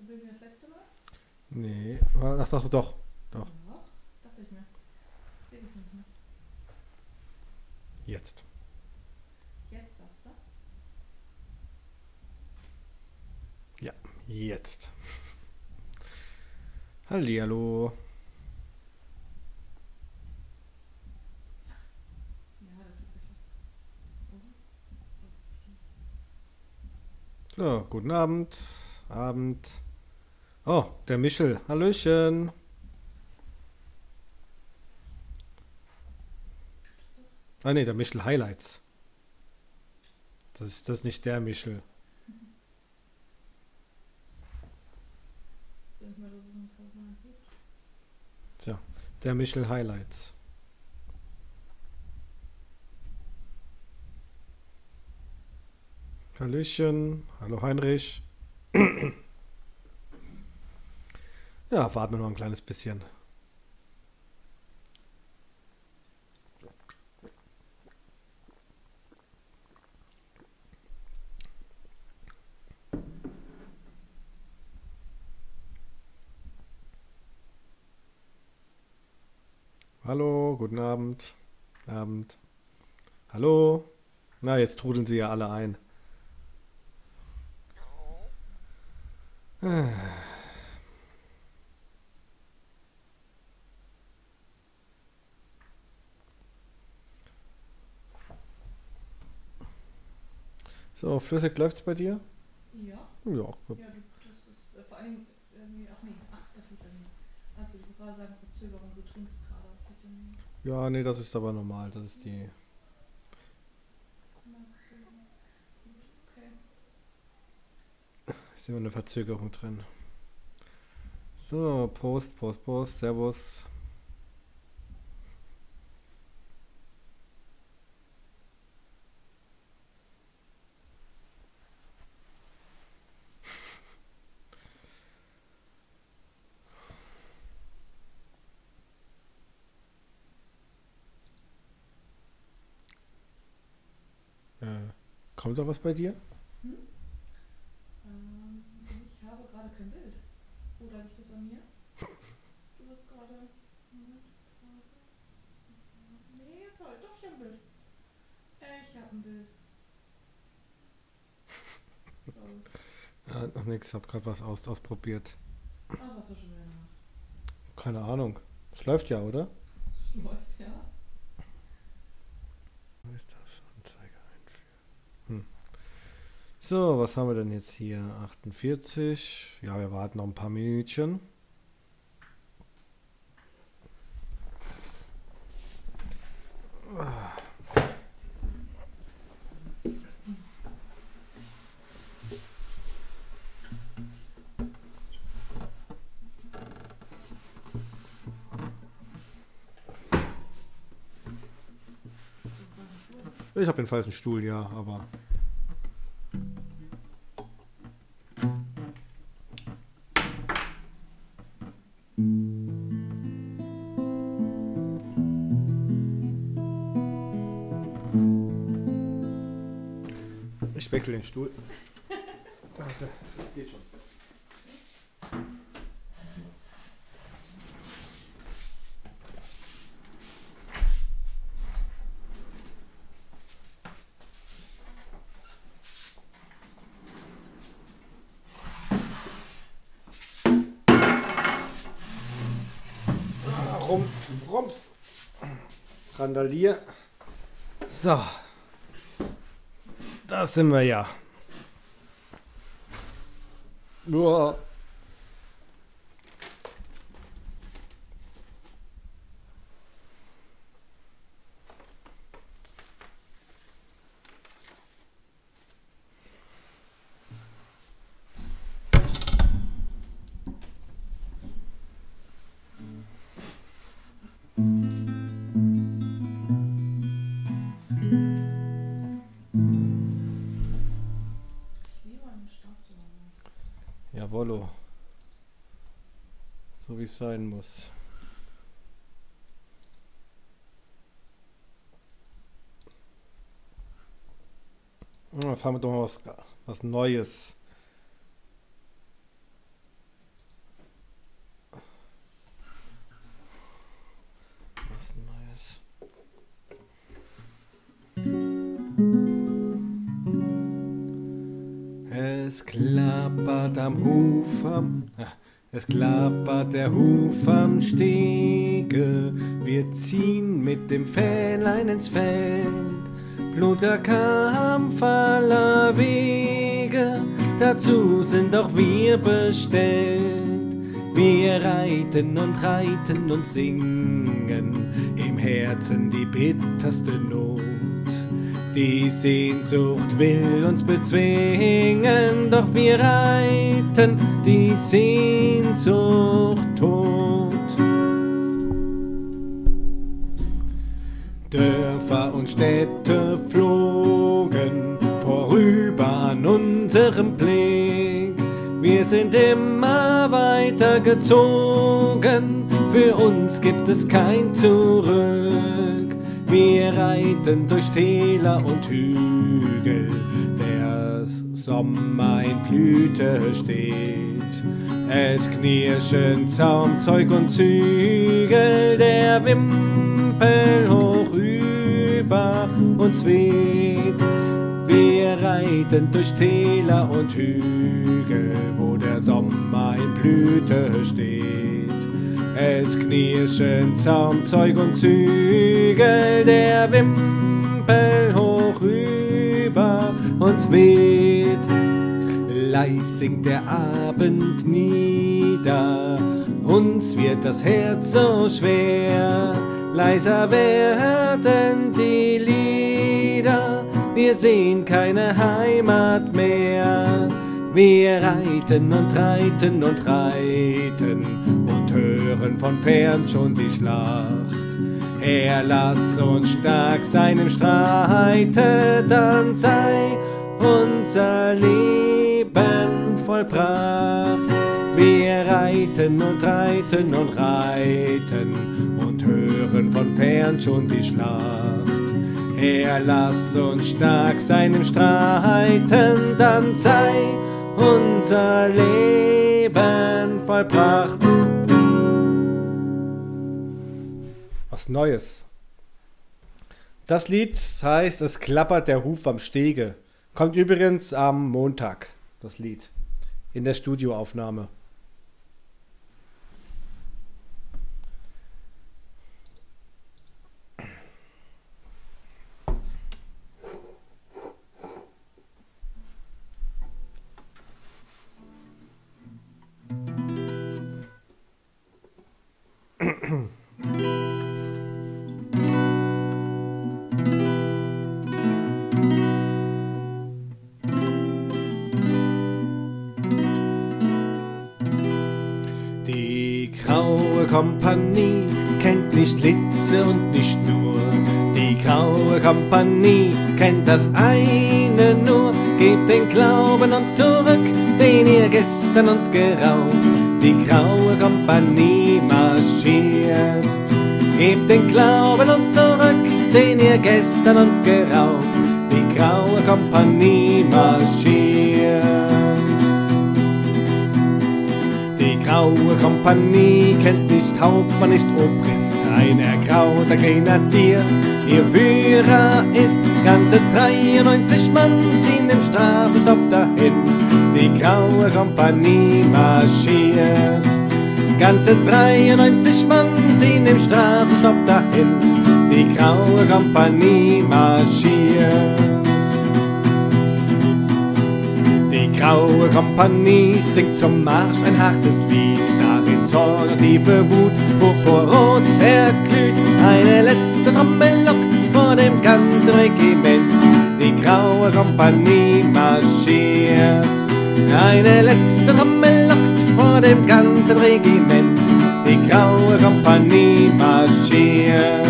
Üben wir das letzte Mal? Nee. Ach doch, doch. Doch. Ja, dachte ich mir. Sehe ich nicht mehr. Jetzt. Jetzt darfst du? Ja, jetzt. Hallihallo. So, guten Abend. Abend. Oh, der Michel. Hallöchen. Ah ne, der Michel Highlights. Das ist nicht der Michel. Tja, der Michel Highlights. Hallöchen, hallo Heinrich. Ja, warten wir noch ein kleines bisschen. Hallo, guten Abend. Abend. Hallo. Na, jetzt trudeln sie ja alle ein. So, flüssig läuft's bei dir? Ja. Ja. Das ist vor allem irgendwie auch nicht. Ach, das liegt an mir. Also ich würde gerade sagen, Verzögerung, du trinkst gerade. Das liegt an mir. Ja, nee, das ist aber normal. Das ist die. Ist immer eine Verzögerung drin. So, Prost, Prost, Prost, Servus. Kommt da was bei dir? Hm? Ich habe gerade kein Bild. Oder liegt das an mir? Du bist gerade. Nee, jetzt soll doch hier ein Bild. Ich habe ein Bild. So. Ja, noch nichts, habe gerade was ausprobiert. Was hast du schon wieder gemacht? Keine Ahnung. Es läuft ja, oder? Es läuft ja. Wo ist das? So, was haben wir denn jetzt hier? 48. Ja, wir warten noch ein paar Minütchen. Ich habe den falschen Stuhl, ja, aber... Ich wechsle den Stuhl. Warte, das geht schon. Rums. Randalier. So. Da sind wir ja. Uah. Jawollo. So wie es sein muss. Dann fahren wir doch mal was Neues. Es klappert am Hufern, es klappert der Huf am Stege. Wir ziehen mit dem Fähnlein ins Feld, blutiger Kampf aller Wege. Dazu sind auch wir bestellt. Wir reiten und singen, im Herzen die bitterste Not. Die Sehnsucht will uns bezwingen, doch wir reiten die Sehnsucht tot. Dörfer und Städte flogen vorüber an unserem Blick. Wir sind immer weiter gezogen, für uns gibt es kein Zurück. Wir reiten durch Täler und Hügel, der Sommer in Blüte steht. Es knirschen Zaumzeug und Zügel, der Wimpel hoch über uns weht. Wir reiten durch Täler und Hügel, wo der Sommer in Blüte steht. Es knirschen Zaumzeug und Zügel, der Wimpel hoch über uns weht. Leis sinkt der Abend nieder, uns wird das Herz so schwer. Leiser werden die Lieder, wir sehen keine Heimat mehr. Wir reiten und reiten und reiten und hören von fern schon die Schlacht. Herr, lass uns stark sein im Streite, dann sei unser Leben vollbracht. Wir reiten und reiten und reiten und hören von fern schon die Schlacht. Herr, lasst uns stark sein im Streiten, dann sei unser Leben vollbracht. Was Neues. Das Lied heißt "Es klappert der Huf am Stege". Kommt übrigens am Montag, das Lied, in der Studioaufnahme. Die graue Kompanie kennt nicht Litze und nicht Schnur. Die graue Kompanie kennt das eine nur. Gebt den Glauben uns zurück, den ihr gestern uns geraubt. Die graue Kompanie marschiert. Gebt den Glauben uns zurück, den ihr gestern uns geraubt. Die graue Kompanie marschiert. Die graue Kompanie kennt nicht Hauptmann, nicht Obrist, ein ergrauter Grenadier. Ihr Führer ist ganze 93 Mann, ziehen im Strafenstopp dahin. Die graue Kompanie marschiert. Ganze 93 Mann ziehen im Straßenstopp dahin. Die graue Kompanie marschiert. Die graue Kompanie singt zum Marsch ein hartes Lied. Darin Zorn und tiefe Wut, purpurrot erglüht. Eine letzte Trommel lockt vor dem ganzen Regiment. Die graue Kompanie marschiert. Eine letzte Trommel lockt vor dem ganzen Regiment. Die graue Kompanie marschiert.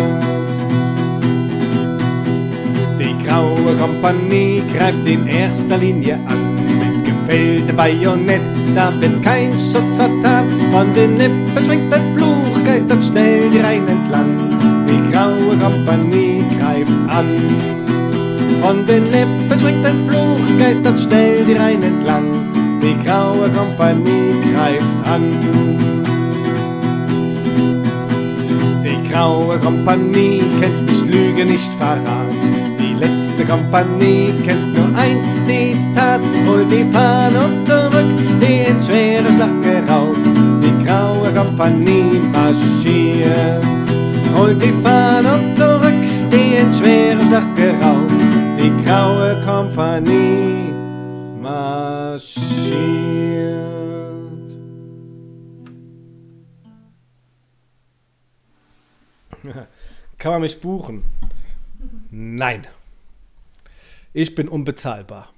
Die graue Kompanie greift in erster Linie an. Mit gefälltem Bajonett, da wird kein Schuss vertan. Von den Lippen schwingt ein Fluch, geistert schnell die Reihen entlang. Die graue Kompanie greift an. Von den Lippen schwingt ein Fluch, geistert schnell die Reihen entlang. Die graue Kompanie greift an. Die graue Kompanie kennt nicht Lüge, nicht Verrat. Die letzte Kompanie kennt nur eins die Tat, holt die Fahne uns zurück, die in schwere Schlacht geraut. Die graue Kompanie marschiert, holt die Fahne uns zurück, die in schwere Schlacht geraut. Die graue Kompanie marschiert. Kann man mich buchen? Nein. Ich bin unbezahlbar.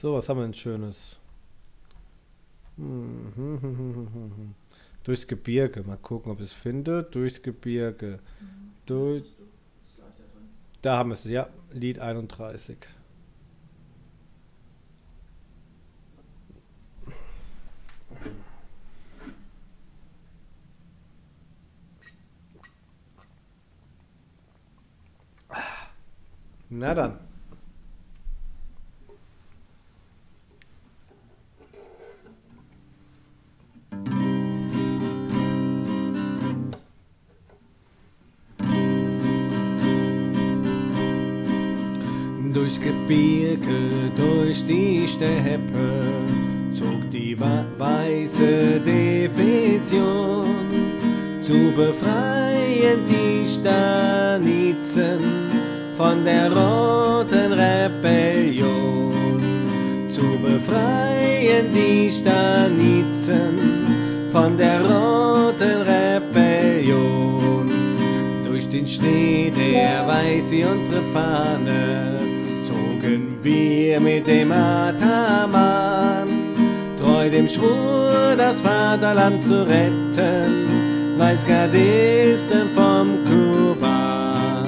So, was haben wir denn Schönes? Durchs Gebirge. Mal gucken, ob ich es finde. Durchs Gebirge. Durch. Da haben wir es. Ja, Lied 31. Na dann. Durchs Gebirge, durch die Steppe zog die weiße Division, zu befreien die Stanizen von der roten Rebellion, zu befreien die Stanizen von der roten Rebellion. Durch den Schnee, der weiß wie unsere Fahne, wir mit dem Ataman, treu dem Schwur, das Vaterland zu retten, Weißgardisten vom Kuban.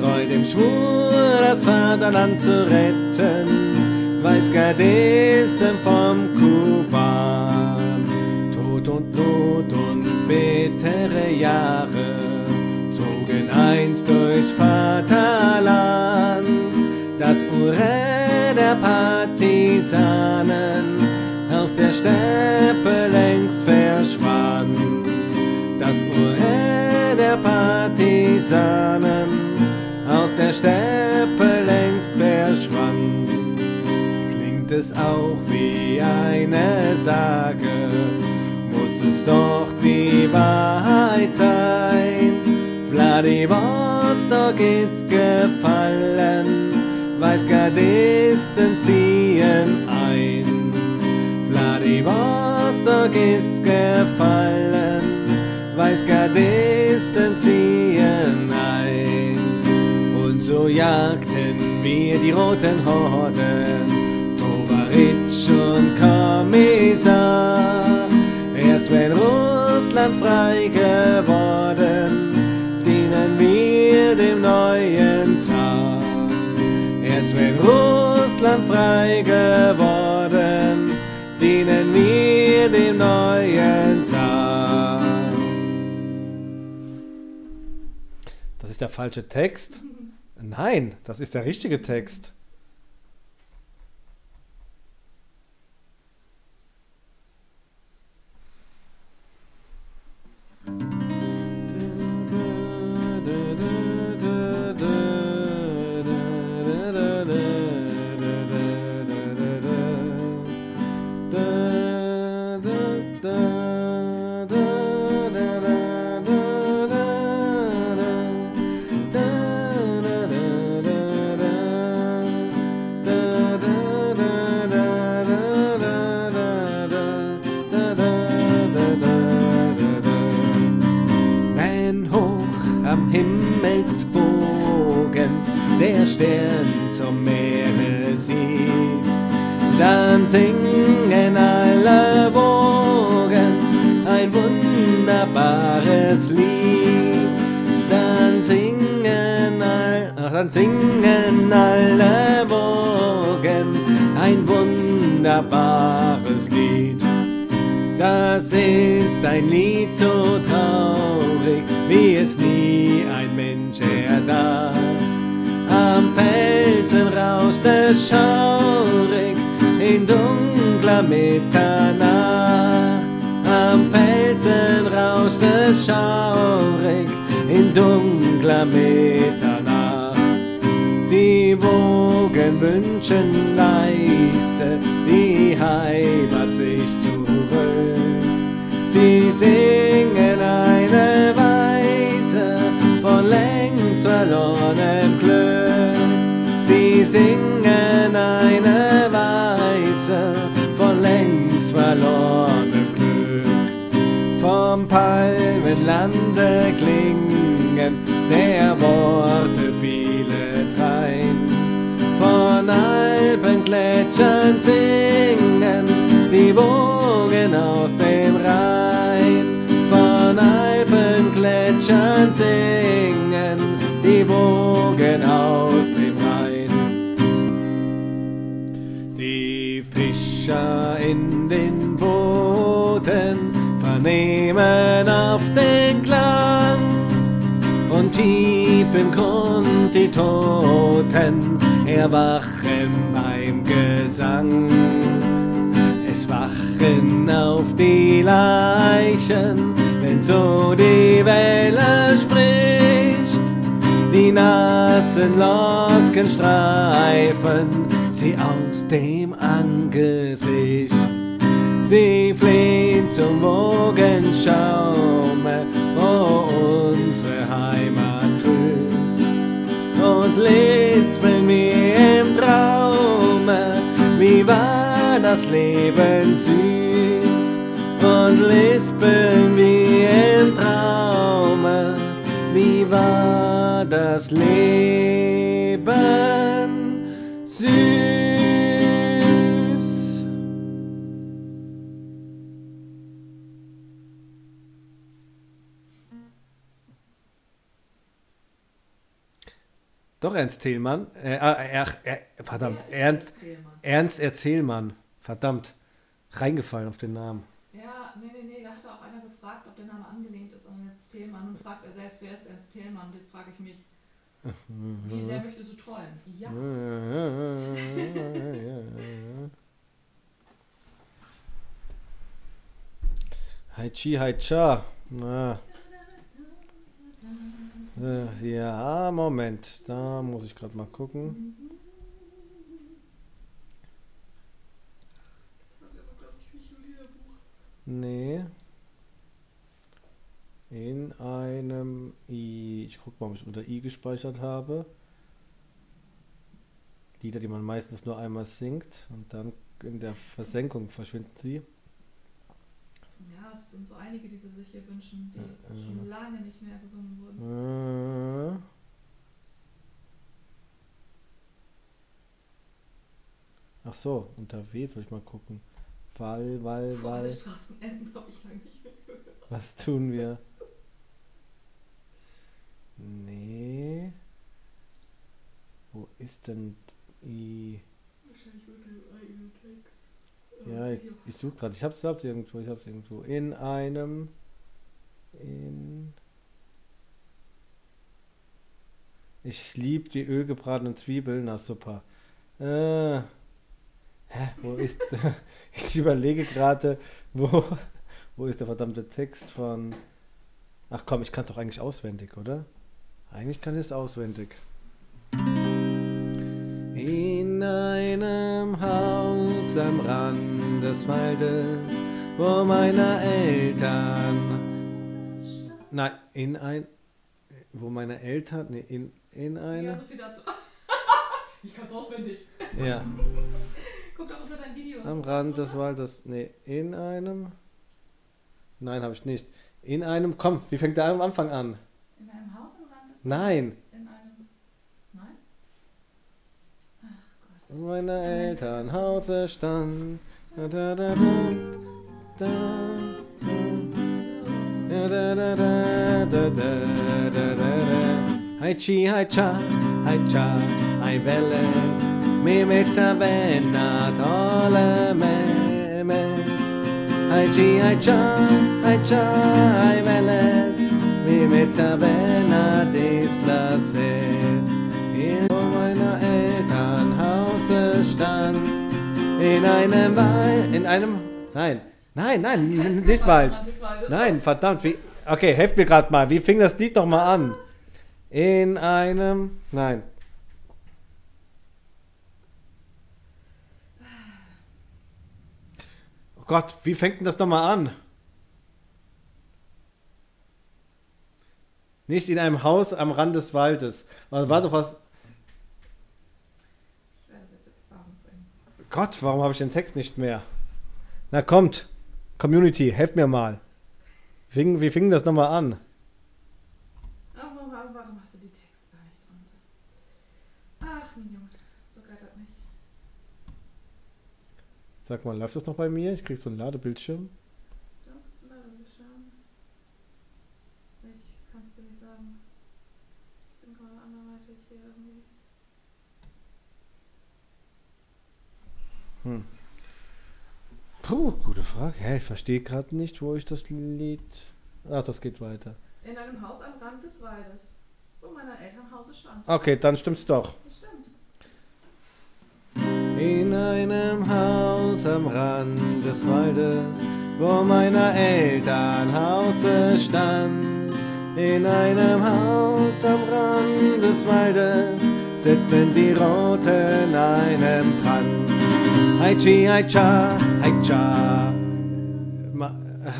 Treu dem Schwur, das Vaterland zu retten, Weißgardisten vom Kuban. Tod und Not und bittere Jahre zogen einst durchs Vaterland. Das Urä der Partisanen aus der Steppe längst verschwand. Das Urä der Partisanen aus der Steppe längst verschwand. Klingt es auch wie eine Sage, muss es doch die Wahrheit sein. Vladivostok ist gefallen, Weißgardisten ziehen ein. Vladivostok ist gefallen, Weißgardisten ziehen ein. Und so jagten wir die roten Horden, Tovaritsch und Kommissar. Erst wenn Russland frei geworden, dienen wir dem neuen Zar. Erst wenn Russland frei geworden, dienen wir dem neuen Zar. Das ist der falsche Text? Nein, das ist der richtige Text. Der Stern zum Meere sieht, dann singen alle Wogen ein wunderbares Lied. Dann singen alle Wogen ein wunderbares Lied. Das ist ein Lied so traurig, wie es nie später Nacht, am Felsen rauscht es schaurig in dunkler Mitternacht. Die Wogen wünschen leise die Heimat sich zurück. Sie singen eine Weise von längst verlorenem Glück. Sie singen eine Weise von längst verlorenem Glück. Vom Palmenlande klingen der Worte viele Trein. Von Alpenkletschern singen die Wogen auf dem Rhein. Von Alpenkletschern singen die Wogen aus dem Rhein. Die Fischer in den Booten vernehmen auf den Klang, und tief im Grund die Toten erwachen beim Gesang. Es wachen auf die Leichen, wenn so die Welle spricht. Die nassen Locken streifen sie aus dem Angesicht. Sie fleht zum Wogenschaume, wo unsere Heimat grüßt, und lispelt mir im Traume, wie war das Leben süß, und lispelt mir im Traume, wie war das Leben süß. Doch, Ernst Thälmann. Verdammt. Ernst Thälmann. Verdammt. Reingefallen auf den Namen. Ja, nee. Da hatte auch einer gefragt, ob der Name angelehnt ist an Ernst Thälmann. Und fragt er selbst, wer ist Ernst Thälmann? Jetzt frage ich mich, wie sehr möchtest du trollen? Ja. Hai Chi, Hai Cha. Na. Ja, Moment, da muss ich gerade mal gucken. Das hat aber, glaube ich, nicht im Liederbuch. Nee. In einem I. Ich guck mal, ob ich unter I gespeichert habe. Lieder, die man meistens nur einmal singt und dann in der Versenkung verschwinden sie. Ja, es sind so einige, die sie sich hier wünschen, die schon lange nicht mehr gesungen wurden. Ach so, unterwegs will ich mal gucken. Wall. Straßenenden habe ich lange nicht mehr gehört. Was tun wir? Nee. Wo ist denn die... Wahrscheinlich wird der eigene Text. Ja, ich suche gerade. Ich hab's irgendwo. Ich liebe die ölgebratenen Zwiebeln. Na super. Wo ist... Ich überlege gerade, wo ist der verdammte Text von... Ach komm, ich kann es doch eigentlich auswendig, oder? Eigentlich kann ich es auswendig. In einem Haus am Rand des Waldes, wo meine Eltern... Nein, in ein... Wo meine Eltern... Nee, in eine... Ja, so viel dazu. Ich kann's auswendig. Ja. Guck doch unter deinen Videos. Am Rand des Waldes... Nee, in einem... Nein, habe ich nicht. In einem... Komm, wie fängt der am Anfang an? In einem Haus am Rand des Waldes? Nein. In meiner Eltern Hause stand. Hai Chi, Hai Cha, Hai Cha, Hai Welle. Mi mezza benna tole me me. Hai Chi, Hai Cha, Hai Cha, Hai Welle. Mi mezza benna disla se. Elternhause stand, in einem nein, nein, nein, nicht bald. Nein, verdammt, wie, okay, helft mir gerade mal. Wie fing das Lied doch mal an? In einem, nein. Oh Gott, wie fängt denn das nochmal an? Nicht in einem Haus am Rand des Waldes. War doch was... Gott, warum habe ich den Text nicht mehr? Na kommt, Community, helft mir mal. Wie fing das nochmal an? Ach, warum hast du die Texte nicht? Ach, mein Junge, so geil das nicht. Sag mal, läuft das noch bei mir? Ich krieg so einen Ladebildschirm. Doch, das ist ein Ladebildschirm. Ich kann's dir nicht sagen. Ich bin gerade anderweitig hier irgendwie. Puh, gute Frage. Hey, ich verstehe gerade nicht, wo ich das Lied... Ach, das geht weiter. In einem Haus am Rand des Waldes, wo meiner Eltern Hause stand. Okay, dann stimmt's doch. Das stimmt. In einem Haus am Rand des Waldes, wo meiner Eltern Hause stand. In einem Haus am Rand des Waldes, setzten die Roten einen Brand. Hai-chi, hai-cha, hai-cha,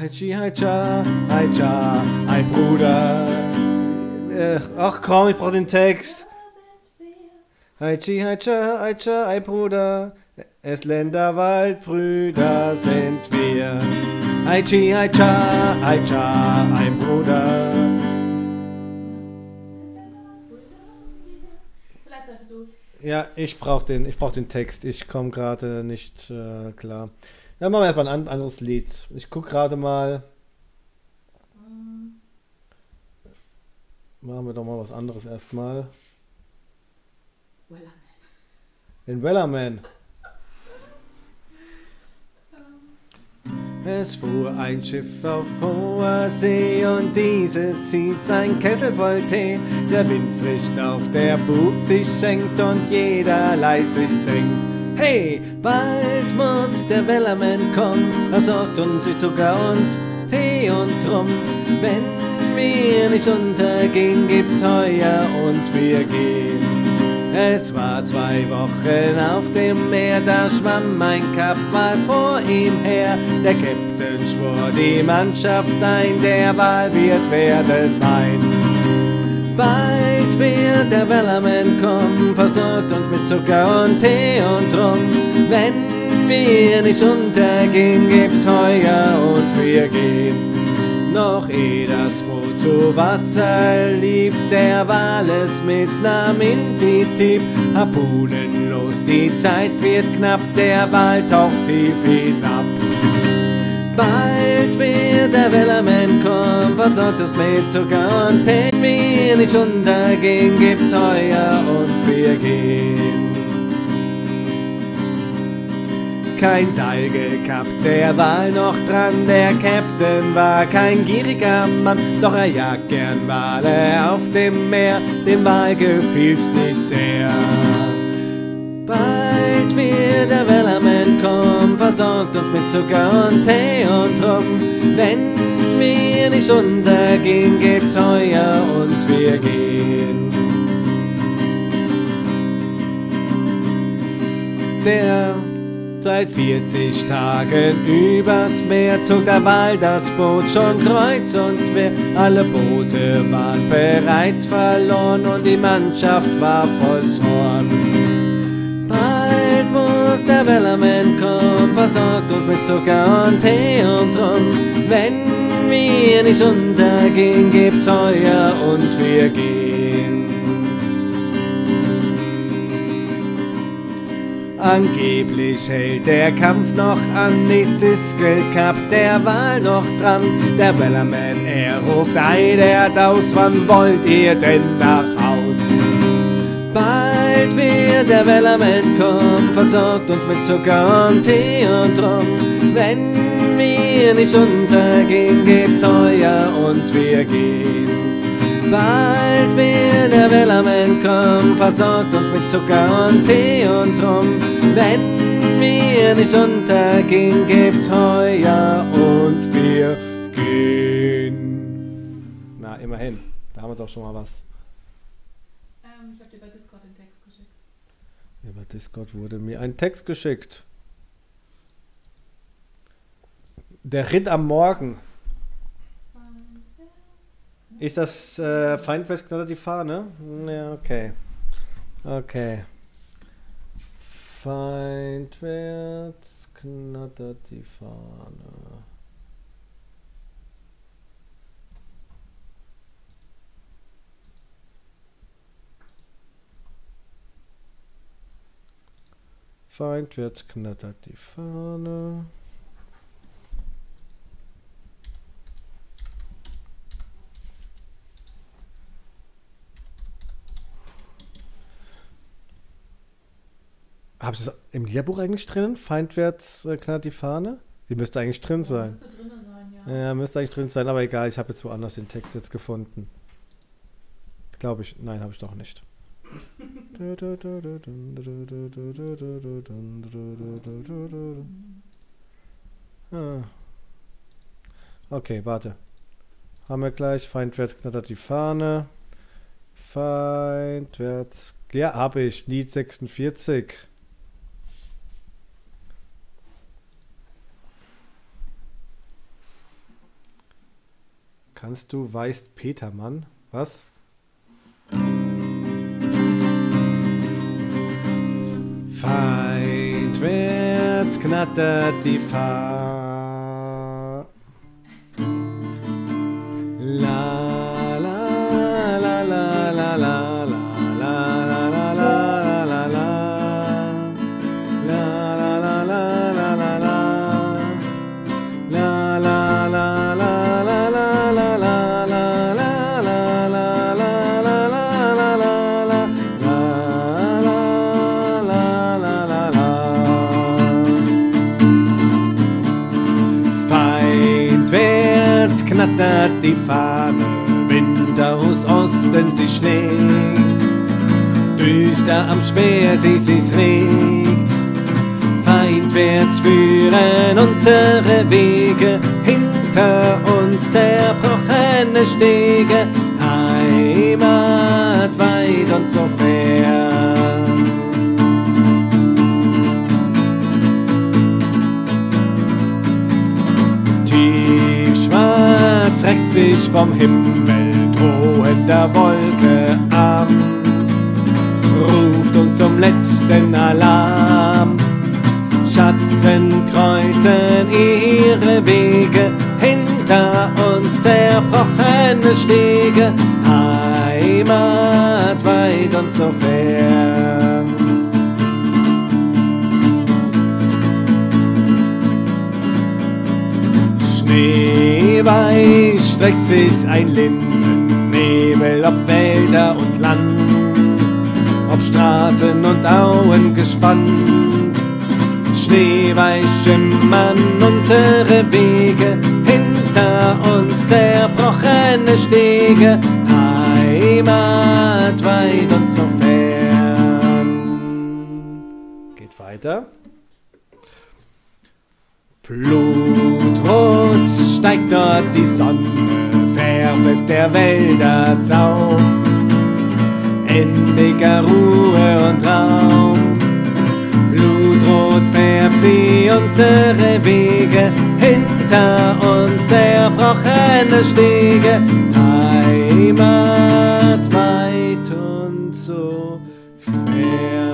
hai-chi, hai-cha, hai-cha, hai Bruder. Ach komm, ich brauch den Text. Hai-chi, hai-cha, hai-cha, hai Bruder, Estländer Waldbrüder sind wir. Hai-chi, hai-cha, hai-cha, hai Bruder. Ja, ich brauch den Text. Ich komme gerade nicht klar. Dann machen wir erstmal ein anderes Lied. Ich guck gerade mal. Machen wir doch mal was anderes erstmal. Wellerman. Den Wellerman. Es fuhr ein Schiff auf hoher See und dieses hieß ein Kessel voll Tee. Der Wind frischt auf der Bug sich schenkt und jeder leis sich trinkt. Hey, bald muss der Wellerman kommen, er sorgt uns für Zucker und Tee und Rum. Wenn wir nicht untergehen, gibt's Heuer und wir gehen. Es war 2 Wochen auf dem Meer, da schwamm ein Kap mal vor ihm her. Der Captain schwor die Mannschaft ein, der Walwirt werden mein. Bald wird der Wellerman kommen, versorgt uns mit Zucker und Tee und Rum. Wenn wir nicht untergehen, gibt's Heuer und wir gehen. Noch ehe das Boot zu Wasser lief, der Wales mit nahm in die Tief. Harpunen los, die Zeit wird knapp, der Wal taucht tief hinab. Bald wird der Wellerman kommen, versorgt uns mit Zucker und Tee. Wenn wir nicht untergehen, gibt's Heuer und wir gehen. Kein Seil gekappt, der Wal noch dran, der Captain war kein gieriger Mann, doch er jagt gern Wale auf dem Meer, dem Wal gefiel's nicht sehr. Bald wird der Wellerman kommen, versorgt uns mit Zucker und Tee und Rum. Wenn wir nicht untergehen, gibt's Heuer und wir gehen. Der seit 40 Tagen übers Meer zog der Wal das Boot schon kreuz und quer. Alle Boote waren bereits verloren und die Mannschaft war voll Zorn. Bald muss der Wellerman kommen, versorgt uns mit Zucker und Tee und Rum. Wenn wir nicht untergehen, gibt's Heuer und wir gehen. Angeblich hält der Kampf noch an, nichts ist gekappt, der Wal noch dran. Der Wellerman, er ruft eilert aus, wann wollt ihr denn nach Haus? Bald wird der Wellerman kommen, versorgt uns mit Zucker und Tee und Rum. Wenn wir nicht untergehen, gibt's Heuer und wir gehen. Bald wird der Wellerman kommen, versorgt uns mit Zucker und Tee und Rum. Wenn wenn wir nicht untergehen, gibt's Heuer und wir gehen. Na, immerhin. Da haben wir doch schon mal was. Ich habe dir bei Discord den Text geschickt. Ja, bei Discord wurde mir ein Text geschickt. Der Ritt am Morgen. Ist das Feindwest oder die Fahne? Ja, okay. Okay. Feindwärts knattert die Fahne. Feindwärts knattert die Fahne. Habt ihr es im Liederbuch eigentlich drinnen? Feindwärts knallt die Fahne? Die müsste eigentlich drin sein. Müsste drin sein, ja. Ja, müsste eigentlich drin sein, aber egal, ich habe jetzt woanders den Text jetzt gefunden. Glaube ich. Nein, habe ich doch nicht. Ah. Okay, warte. Haben wir gleich. Feindwärts knattert die Fahne. Feindwärts. Ja, habe ich. Lied 46. Kannst du weißt Petermann? Was? Feindwärts knattert die Fahne. La la la la la la. Die Fahne, Winter, Hust, Osten, sie schlägt, düster am Speer, sie sich regt. Feindwärts führen unsere Wege, hinter uns zerbrochene Stege, Heimat weit und so fern. Reckt sich vom Himmel drohender Wolke ab, ruft uns zum letzten Alarm. Schatten kreuzen ihre Wege, hinter uns zerbrochene Stege, Heimat weit und so fern. Schneeweiß streckt sich ein Linden-Nebel, ob Wälder und Land, ob Straßen und Auen gespannt. Schneeweiß schimmern unsere Wege, hinter uns zerbrochene Stege, Heimat weit und so fern. Geht weiter. Blutrot steigt dort die Sonne, färbet der Wälder Sau. Endlicher Ruhe und Raum. Blutrot färbt sie unsere Wege, hinter uns zerbrochene Stege, Heimat weit und so fern.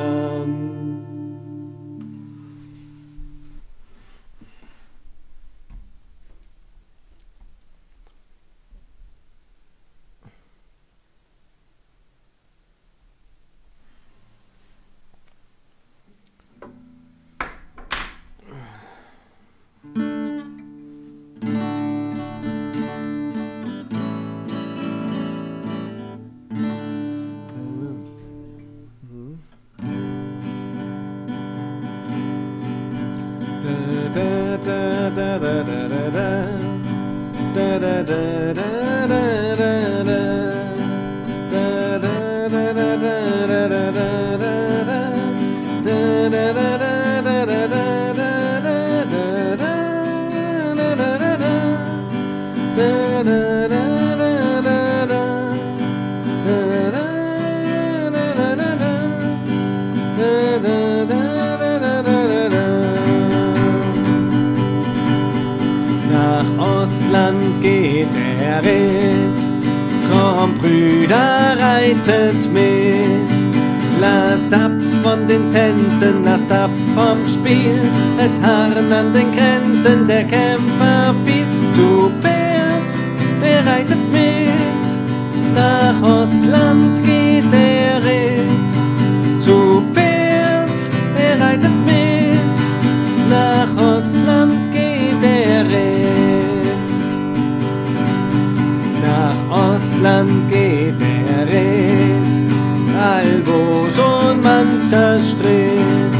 Brüder, reitet mit. Lasst ab von den Tänzen, lasst ab vom Spiel. Es harren an den Grenzen der Kämpfer viel. Zu Pferd, wer reitet mit? Nach Ostland geht der Ritt. Zu Pferd, wer reitet mit? Nach Ostland geht der Ritt. Nach Ostland geht der Ritt. Allwo schon mancher stritt.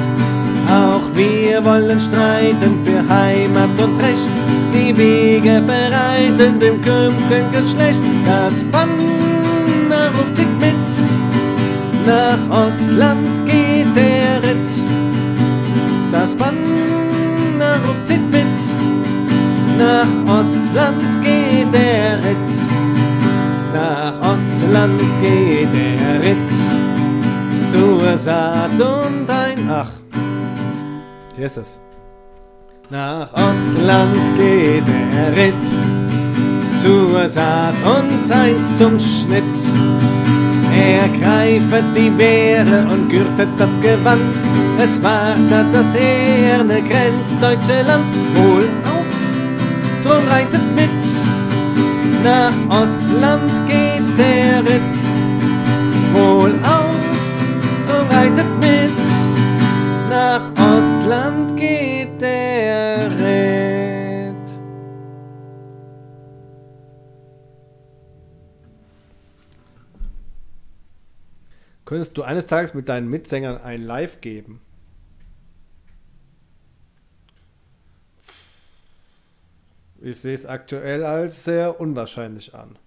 Auch wir wollen streiten für Heimat und Recht, die Wege bereiten dem künftigen Geschlecht. Das Banner ruft sich mit, nach Ostland geht der Ritt. Das Banner ruft sich mit, nach Ostland geht der Ritt. Nach Ostland geht der Ritt. Zur Saat und ein Ach. Hier ist es. Nach Ostland geht der Ritt. Zur Saat und eins zum Schnitt. Er greifet die Beere und gürtet das Gewand. Es wartet das eherne grenzdeutsche Land. Wohl auf, drum reitet mit. Nach Ostland geht der Ritt. Wohl auf, drum reitet mit. Nach Ostland geht der Ritt. Könntest du eines Tages mit deinen Mitsängern ein Live geben? Ich sehe es aktuell als sehr unwahrscheinlich an.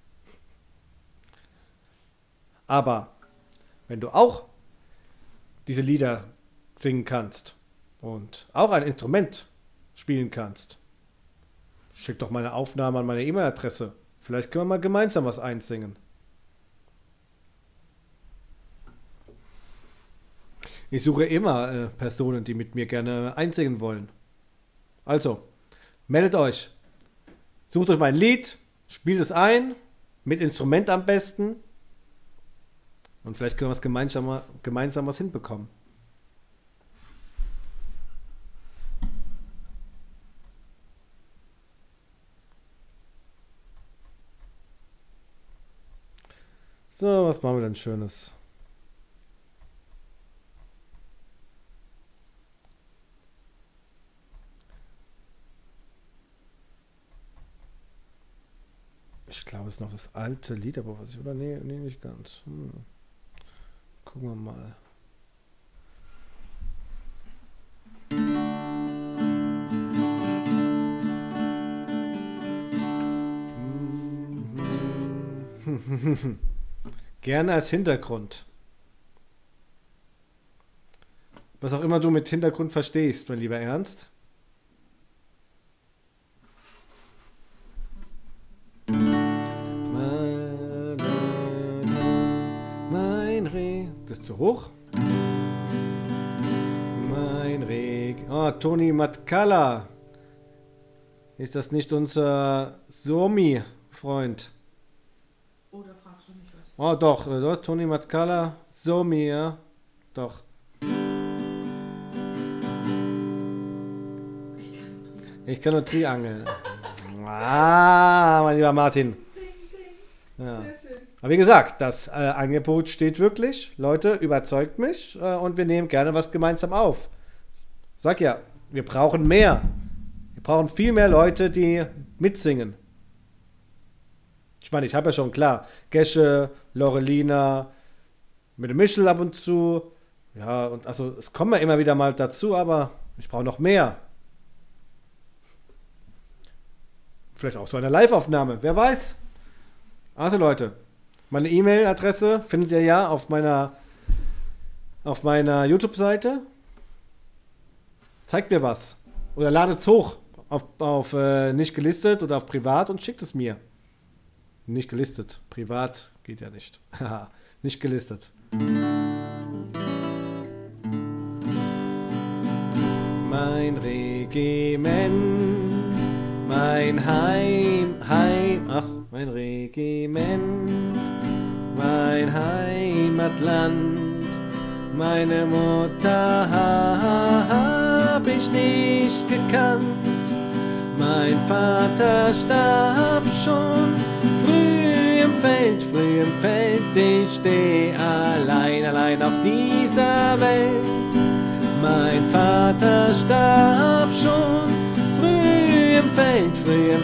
Aber wenn du auch diese Lieder singen kannst und auch ein Instrument spielen kannst, schick doch meine Aufnahme an meine E-Mail-Adresse. Vielleicht können wir mal gemeinsam was einsingen. Ich suche immer Personen, die mit mir gerne einsingen wollen. Also, meldet euch. Sucht euch mein Lied, spielt es ein, mit Instrument am besten. Und vielleicht können wir es gemeinsam was hinbekommen. So, was machen wir denn Schönes? Ich glaube, es ist noch das alte Lied, aber was ich, oder? Nee, nicht ganz. Gucken wir mal. Gerne als Hintergrund. Was auch immer du mit Hintergrund verstehst, mein lieber Ernst. Das ist zu hoch. Mein Reg. Oh, Toni Matkala. Ist das nicht unser Somi-Freund? Oder fragst du mich was? Oh, doch. Toni Matkala, Somi, ja. Doch. Ich kann nur Tri angeln. Ah, mein lieber Martin. Ja. Sehr schön. Aber wie gesagt, das Angebot steht wirklich. Leute, überzeugt mich und wir nehmen gerne was gemeinsam auf. Sag ja, wir brauchen mehr. Wir brauchen viel mehr Leute, die mitsingen. Ich meine, ich habe ja schon, klar, Gesche, Lorelina, mit dem Michel ab und zu. Ja, und also es kommen ja immer wieder mal dazu, aber ich brauche noch mehr. Vielleicht auch so eine Live-Aufnahme, wer weiß. Also Leute, meine E-Mail-Adresse findet ihr ja auf meiner YouTube-Seite. Zeigt mir was. Oder ladet es hoch auf nicht gelistet oder auf privat und schickt es mir. Nicht gelistet. Privat geht ja nicht. Haha, nicht gelistet. Mein Regiment, mein Heim, ach, mein Regiment. mein Heimatland, meine Mutter hab ich nicht gekannt. Mein Vater starb schon früh im Feld, ich steh allein, allein auf dieser Welt. Mein Vater starb schon früh im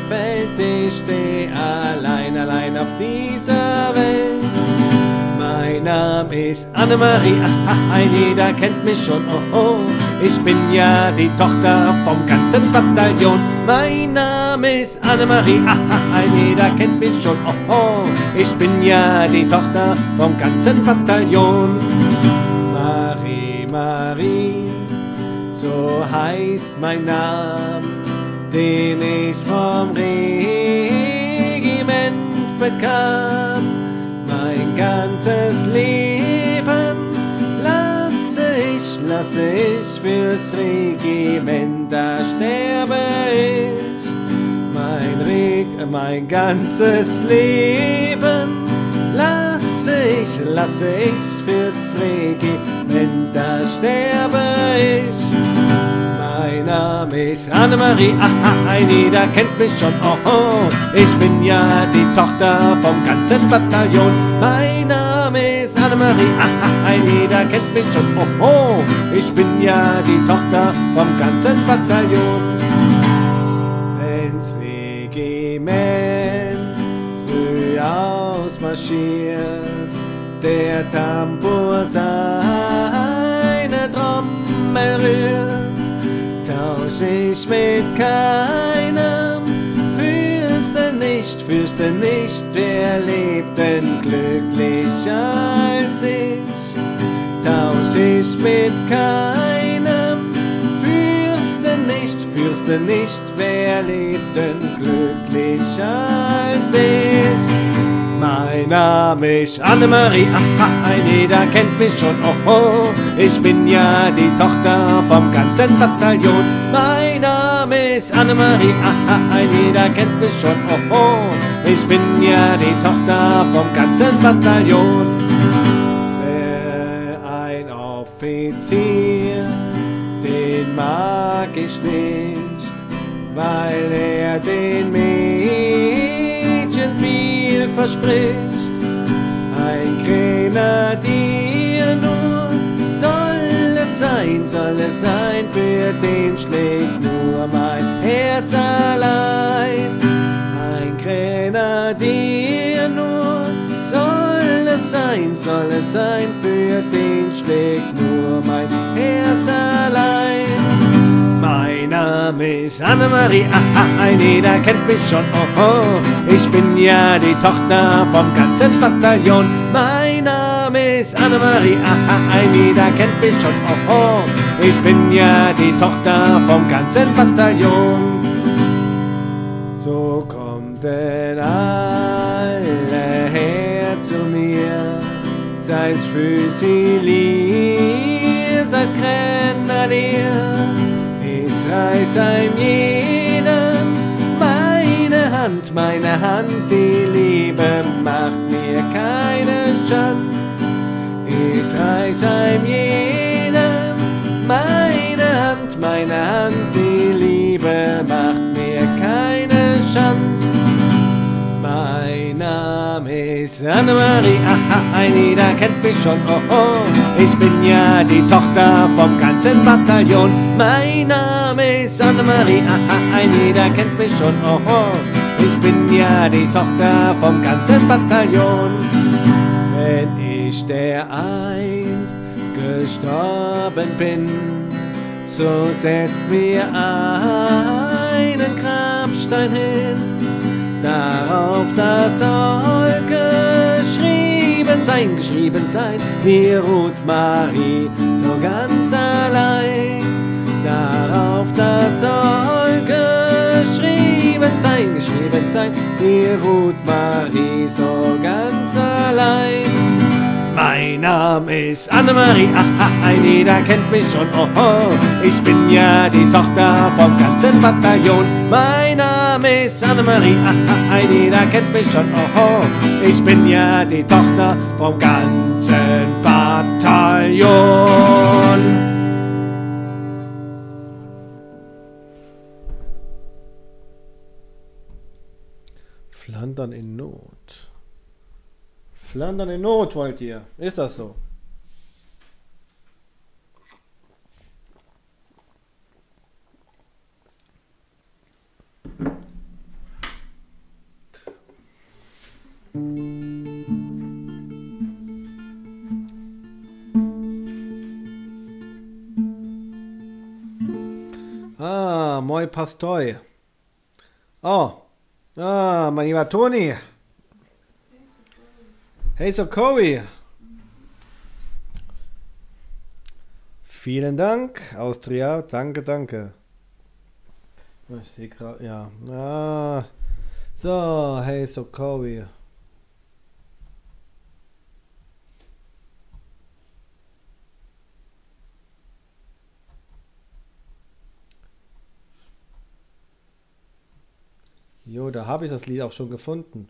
Feld, ich steh allein, allein auf dieser Welt. Mein Name ist Annemarie, ah, jeder kennt mich schon, oh, oh. Ich bin ja die Tochter vom ganzen Bataillon. Mein Name ist Annemarie, ah, jeder kennt mich schon, oh, oh. Ich bin ja die Tochter vom ganzen Bataillon. Marie, Marie, so heißt mein Name, den ich vom Regiment bekam. Mein ganzes Leben lasse ich fürs Regiment, da sterbe ich. Mein ganzes Leben lasse ich fürs Regiment, da sterbe ich. Mein Name ist Annemarie, ah, jeder kennt mich schon, oh, oh. Ich bin ja die Tochter vom ganzen Bataillon. Mein Name ist Annemarie, ah, jeder kennt mich schon, oh, oh. Ich bin ja die Tochter vom ganzen Bataillon. Wenn's Regiment früh ausmarschiert, der Tambour seine Trommel rührt, tausch ich mit keinem, fürchte nicht, wir lebten glücklicher als ich. Tausch ich mit keinem, fürchte nicht, wir lebten glücklicher als ich. Mein Name ist Annemarie, ah, jeder kennt mich schon, oh, oh. Ich bin ja die Tochter vom ganzen Bataillon. Mein Name ist Annemarie, ah, jeder kennt mich schon, oh, oh. Ich bin ja die Tochter vom ganzen Bataillon. Ein Offizier, den mag ich nicht, weil er den Mädchen viel verspricht. Ein Grenadier nur soll es sein, für den schlägt nur mein Herz allein. Ein Grenadier nur soll es sein, für den schlägt nur mein Herz allein. Mein Name ist Annemarie, ah, jeder kennt mich schon, oh, oh. Ich bin ja die Tochter vom ganzen Bataillon. Mein Name ist Annemarie, ah, jeder kennt mich schon, oh, oh. Ich bin ja die Tochter vom ganzen Bataillon. So kommt denn alle her zu mir, sei's Füsilier, sei's Grenadier. Ich reiß einem jeden meine Hand, die Liebe macht mir keine Schand. Ich reiß einem jeden meine Hand, die Liebe macht mir keine Schand. Mein Name ist Annemarie, ah, jeder kennt mich schon, oh, oh. Ich bin ja die Tochter vom ganzen Bataillon. Mein Name ist Annemarie, ah, jeder kennt mich schon, oh, oh. Ich bin ja die Tochter vom ganzen Bataillon. Wenn ich der einst gestorben bin, so setzt mir einen Grabstein hin, darauf das soll geschrieben sein, wie ruht Marie so ganz allein. Darauf das soll geschrieben sein, wie ruht Marie so ganz allein. Mein Name ist Annemarie, ah, jeder kennt mich schon, oh, oh. Ich bin ja die Tochter vom ganzen Bataillon. Mein Name Name ist Annemarie, ah, jeder kennt mich schon, oh, oh. Ich bin ja die Tochter vom ganzen Bataillon. Flandern in Not. Flandern in Not wollt ihr? Ist das so? Ah, moi Pastoi. Oh. Ah, mein lieber Toni. Hey, so Cory. Vielen Dank, Austria. Danke, danke. Ich sehe gerade, ja. Ah. So, hey, so Cory. Jo, da habe ich das Lied auch schon gefunden.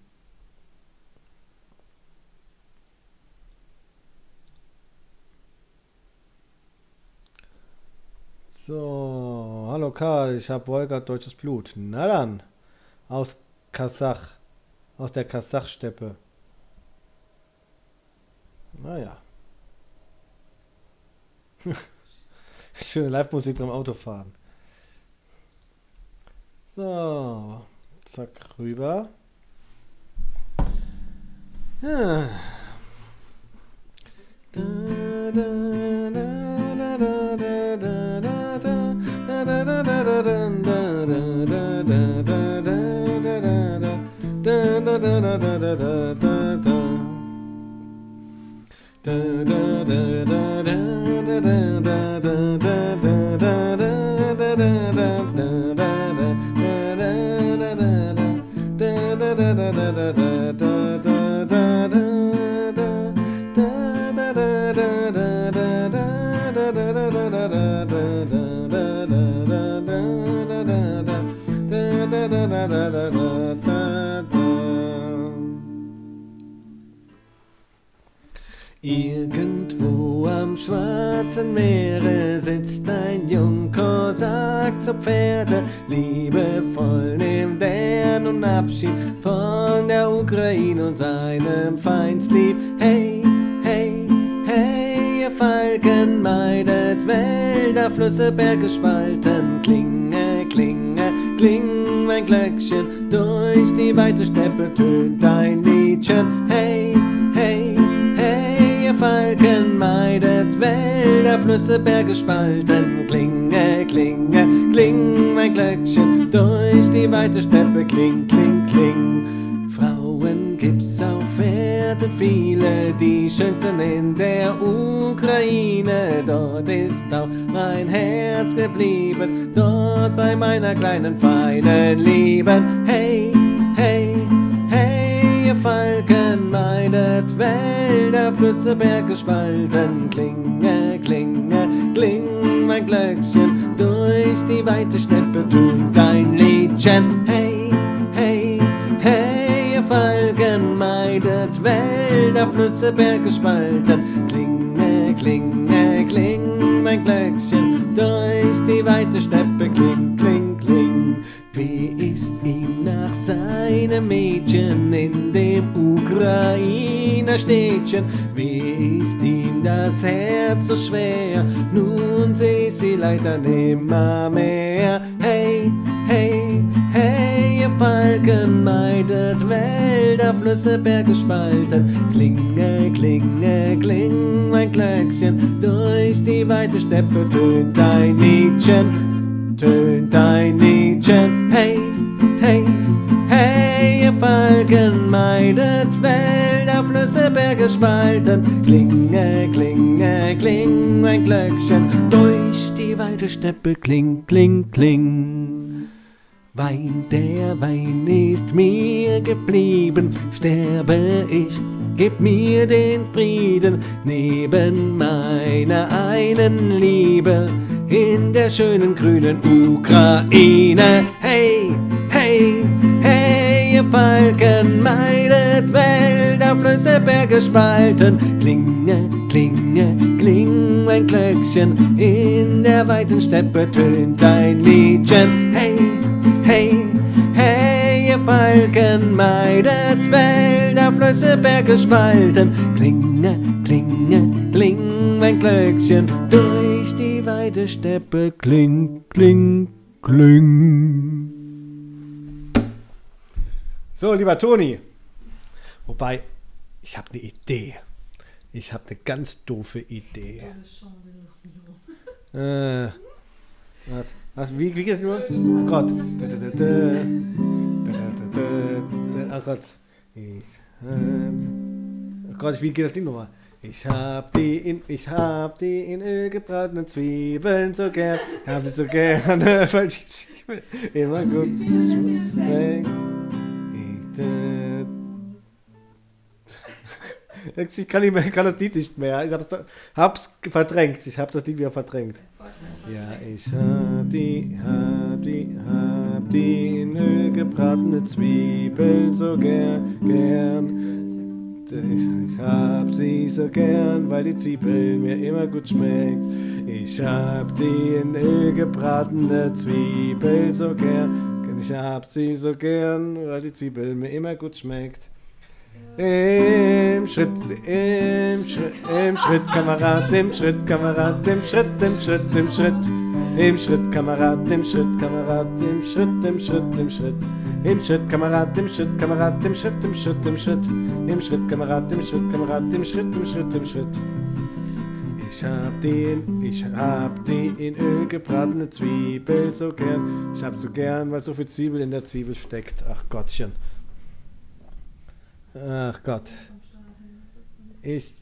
So, hallo Karl, ich habe Wolgert deutsches Blut. Na dann, aus Kasach, aus der Kasachsteppe. Naja. Schöne Live-Musik beim Autofahren. So. Zack, rüber. Ja. Irgendwo am schwarzen Meere sitzt ein Jungkosak zu Pferde, liebevoll nimmt er nun Abschied von der Ukraine und seinem Feindslieb. Hey, hey, hey, ihr Falken meidet Wälder, Flüsse, Berge, Spalten, klinge, klinge, klingt ein Glöckchen, durch die weite Steppe tönt ein Liedchen. Hey, hey, hey, ihr Falken meidet Wälder, Flüsse, Berge, Spalten, klinge, klinge, klingt ein Glöckchen, durch die weite Steppe kling, kling, kling. Frauen gibt's auf Erden viele, die schönsten in der Ukraine, dort ist auch mein Herz geblieben, dort bei meiner kleinen feinen Lieben. Hey, hey, hey, ihr Falken meidet Wälder, Flüsse, Berge, Spalten, klinge, klinge, kling mein Glöckchen, durch die weite Steppe tönt ein Liedchen. Hey, hey, hey, ihr Falken meidet Wälder, Flüsse, Berge, Spalten, klinge, klinge, kling mein Glöckchen, durch die weite Steppe kling, kling, kling. Wie ist ihm nach seinem Mädchen in dem Ukrainer Städtchen? Wie ist ihm das Herz so schwer? Nun seh sie leider nimmer mehr. Hey, hey, hey, ihr Falken meidet Wälder, Flüsse, Berge, Spalten, klinge, klinge, kling mein Glöckchen, durch die weite Steppe tönt ein Liedchen, tönt ein Liedchen. Hey, hey, hey, ihr Falken meidet Wälder, Flüsse, Berge, Spalten, klinge, klinge, kling ein Glöckchen, durch die weite Steppe kling, kling, kling. Wein, der Wein ist mir geblieben, sterbe ich, gib mir den Frieden, neben meiner einen Liebe, in der schönen grünen Ukraine. Hey, hey, ihr Falken, meidet Wälder, Flüsse, Berge, Spalten. Klinge, klinge, kling ein Glöckchen, in der weiten Steppe tönt ein Liedchen. Hey, hey, hey, ihr Falken, meidet Wälder, Flüsse, Berge, Spalten. Klinge, klinge, kling ein Glöckchen, durch die weite Steppe kling, kling, kling. So, lieber Toni, wobei, ich habe eine Idee. Ich habe eine ganz doofe Idee. Was? Wie geht's nur? Oh Gott. Oh Gott. Oh Gott, wie geht das Ding nochmal? Ich hab die in Öl gebratenen Zwiebeln so gern. Hab sie so gerne, weil die Zwiebeln immer gut schmecken. Ich kann das Lied nicht mehr. Ich hab's verdrängt. Ich hab das Lied wieder verdrängt. Ja, ich hab die in Öl gebratene Zwiebeln so gern. Ich hab sie so gern, weil die Zwiebeln mir immer gut schmeckt. Ich hab die in Öl gebratene Zwiebeln so gern. Ich hab sie so gern, weil die Zwiebel mir immer gut schmeckt. Im Schritt, Kamerad, im Schritt, Kamerad, im Schritt, im Schritt, im Schritt. Im Schritt, Kamerad, im Schritt, Kamerad, im Schritt, im Schritt, im Schritt. Im Schritt, Kamerad, im Schritt, Kamerad, im Schritt, im Schritt, im Schritt. Im Schritt, Kamerad, im Schritt, Kamerad, im Schritt, im Schritt, im Schritt. Ich hab die in Öl gebratene Zwiebel so gern. Ich hab so gern, weil so viel Zwiebel in der Zwiebel steckt. Ach Gottchen. Ach Gott.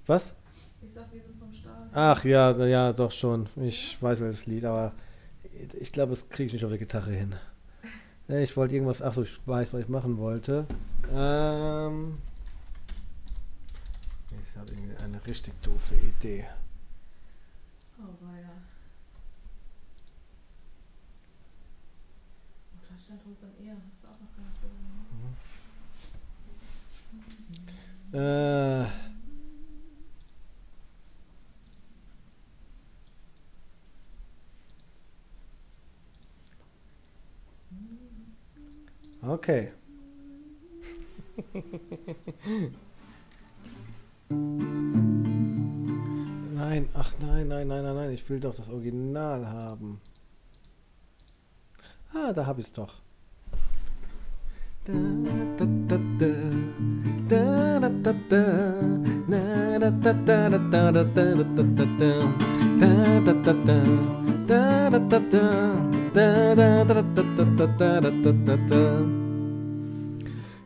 Was? Ich sag, wir sind vom Stahl. Ach ja, ja, doch schon. Ich weiß welches Lied, aber ich glaube, das kriege ich nicht auf der Gitarre hin. Ich wollte irgendwas, ach so, ich weiß, was ich machen wollte. Ich habe irgendwie eine richtig doofe Idee. Oh, weia. Da stand Ruben Ehr. Hast du auch noch keine Ruben? Okay. Nein, ach nein, nein, nein, nein, nein, ich will doch das Original haben. Ah, da hab ich's doch.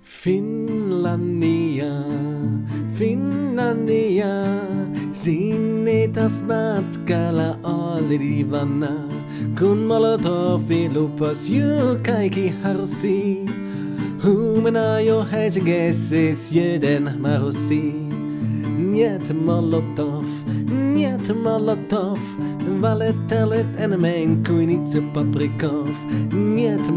Finlandia, Finlandia. Sinne tas matkalla olivana, kun molotovi lupas ju kaikki harusi. Huumena jo häisingessis jöden marusi. Niet molotov, valetelet enemeen kuin itse paprikov. Niet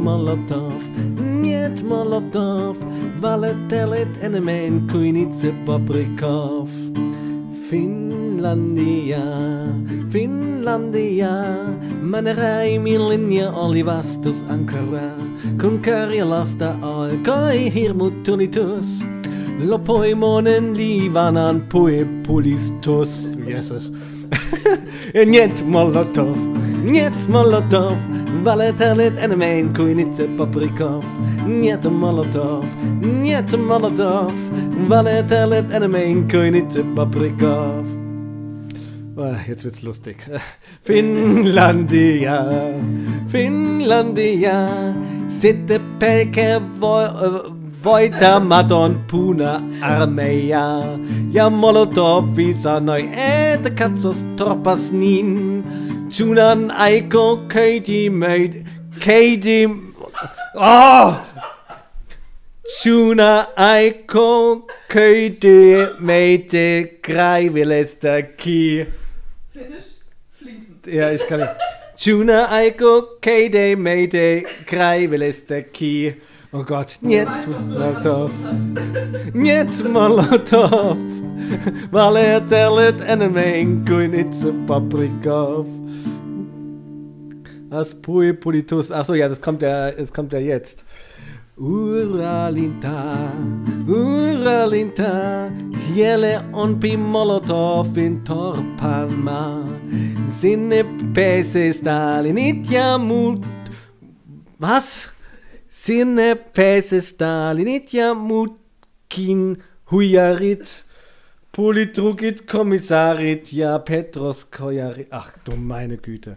molotov, valetelet enemeen kuin itse paprikov. Finlandia, Finlandia, manerei millinja oli vastus ankara, kun Karjalasta alkoi hirmutunitus, lopoi monen liivanan puepulistus. Jesus. Niet molotov, valetelet enemeen kuin itse paprikov. Niet molotov, valetelet enemeen kuin itse paprikov. Oh, jetzt wird's lustig. Finlandia, Finlandia, sitte pelke voita maton puna armeja. Ja molotov visanoi et katsos torpas nin. Junan Aiko Katie made Katie. Oh! Tuna Aiko Katie made Kreiwilester Key. Finnisch? Fließend. Ja, ich kann nicht. Tuna Aiko Katie made Kreiwilester Key. Oh Gott, Molotow. Molotow. Valet telet enemen kuin itse Paprikov. Aspui Politus. Achso, ja, das kommt ja jetzt. Uralinta, Ciele on pi Molotov in Torparma, Sinne pese Stalinitja mut. Was? Sinne pese Stalinitja mutkin hujarit, Politrugit Kommissarit ja Petros kojarit. Ach du meine Güte.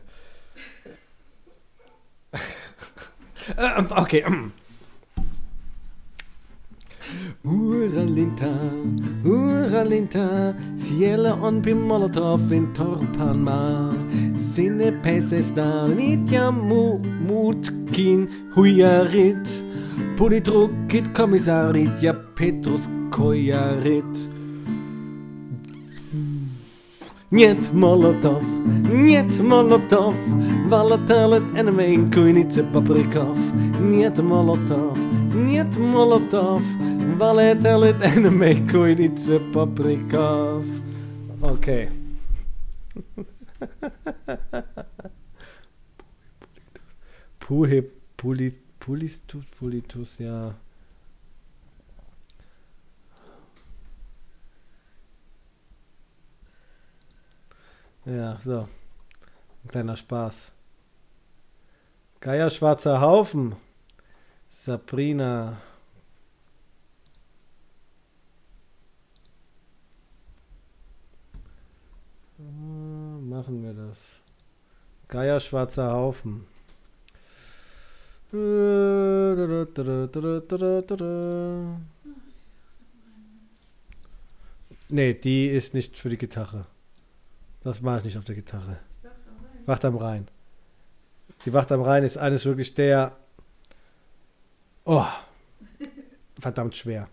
Okay. Uralinta, Ciele on pi Molotov in Torpanma, Sinne peses da Lidja Mutkin hujarit, Politrukit Kommissarit ja Petrus kojarit. Niet Molotov, Valatalet en mijn koenitse Paprikov. Niet Molotov, Valatalet en mijn koenitse Paprikov. Okay. Puhe Politus, ja. Ja, so. Ein kleiner Spaß. Geier schwarzer Haufen. Sabrina. Machen wir das. Geier schwarzer Haufen. Nee, die ist nicht für die Gitarre. Das mache ich nicht auf der Gitarre. Wacht am Rhein. Die Wacht am Rhein ist eines wirklich der... Oh. Verdammt schwer.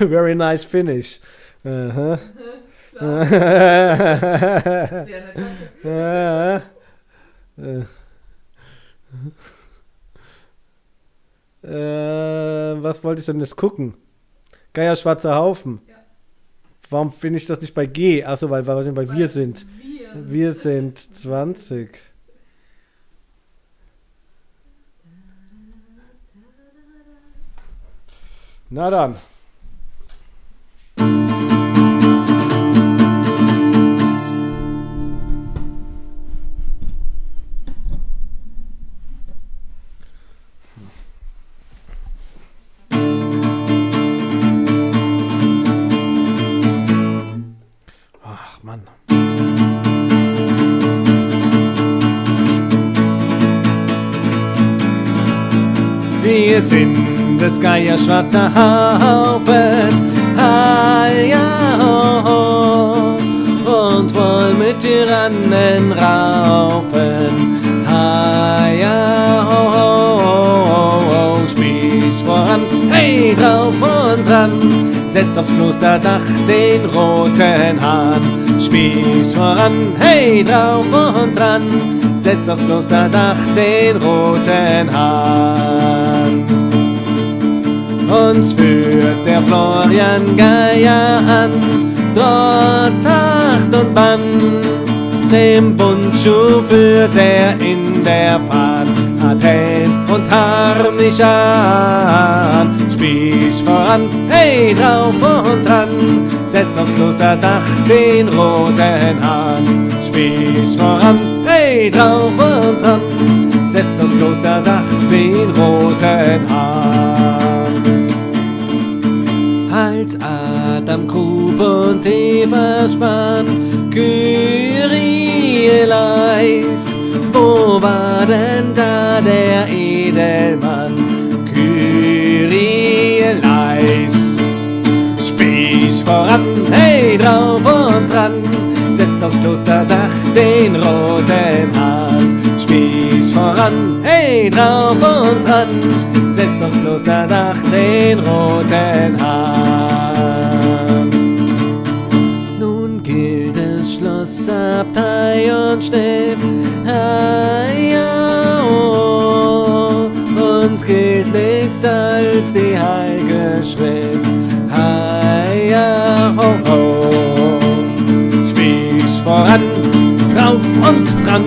Very nice finish. Uh-huh. Was wollte ich denn jetzt gucken? Geier schwarzer Haufen. Ja. Warum finde ich das nicht bei G? Achso, weil wir bei wir sind. Wir sind 20. Na dann. Wir sind des Geiers schwarzer Haufen, und wollen mit Tyrannen raufen, spieß voran, hey, drauf und dran, setzt aufs Klosterdach den roten Hahn. Spieß voran, hey, drauf und dran, setzt aufs Klosterdach den roten Hahn. Uns führt der Florian Geier an, trotz Acht und Bann. Dem Bundschuh führt er in der Fahrt, hat Helm und harnisch an. Spieß voran, hey, drauf und dran, setzt aufs Klosterdach den roten Hahn. Spieß voran, hey, drauf und dran, setzt aufs Klosterdach den roten Hahn. Als Adam, Krub und Eva Spahn, Kyrieleis, wo war denn da der Edelmann? Kyrieleis. Spieß voran, hey, drauf und dran, setzt aufs Klosterdach den roten Hahn. Spieß voran, hey, drauf und dran, setzt aufs Klosterdach den roten Hahn. Nun gilt es Schloss, Abtei und Stift, Mund. Uns gilt nichts als die Heilige Schrift. Hei, ja, oh, oh. Spieß voran, drauf und dran,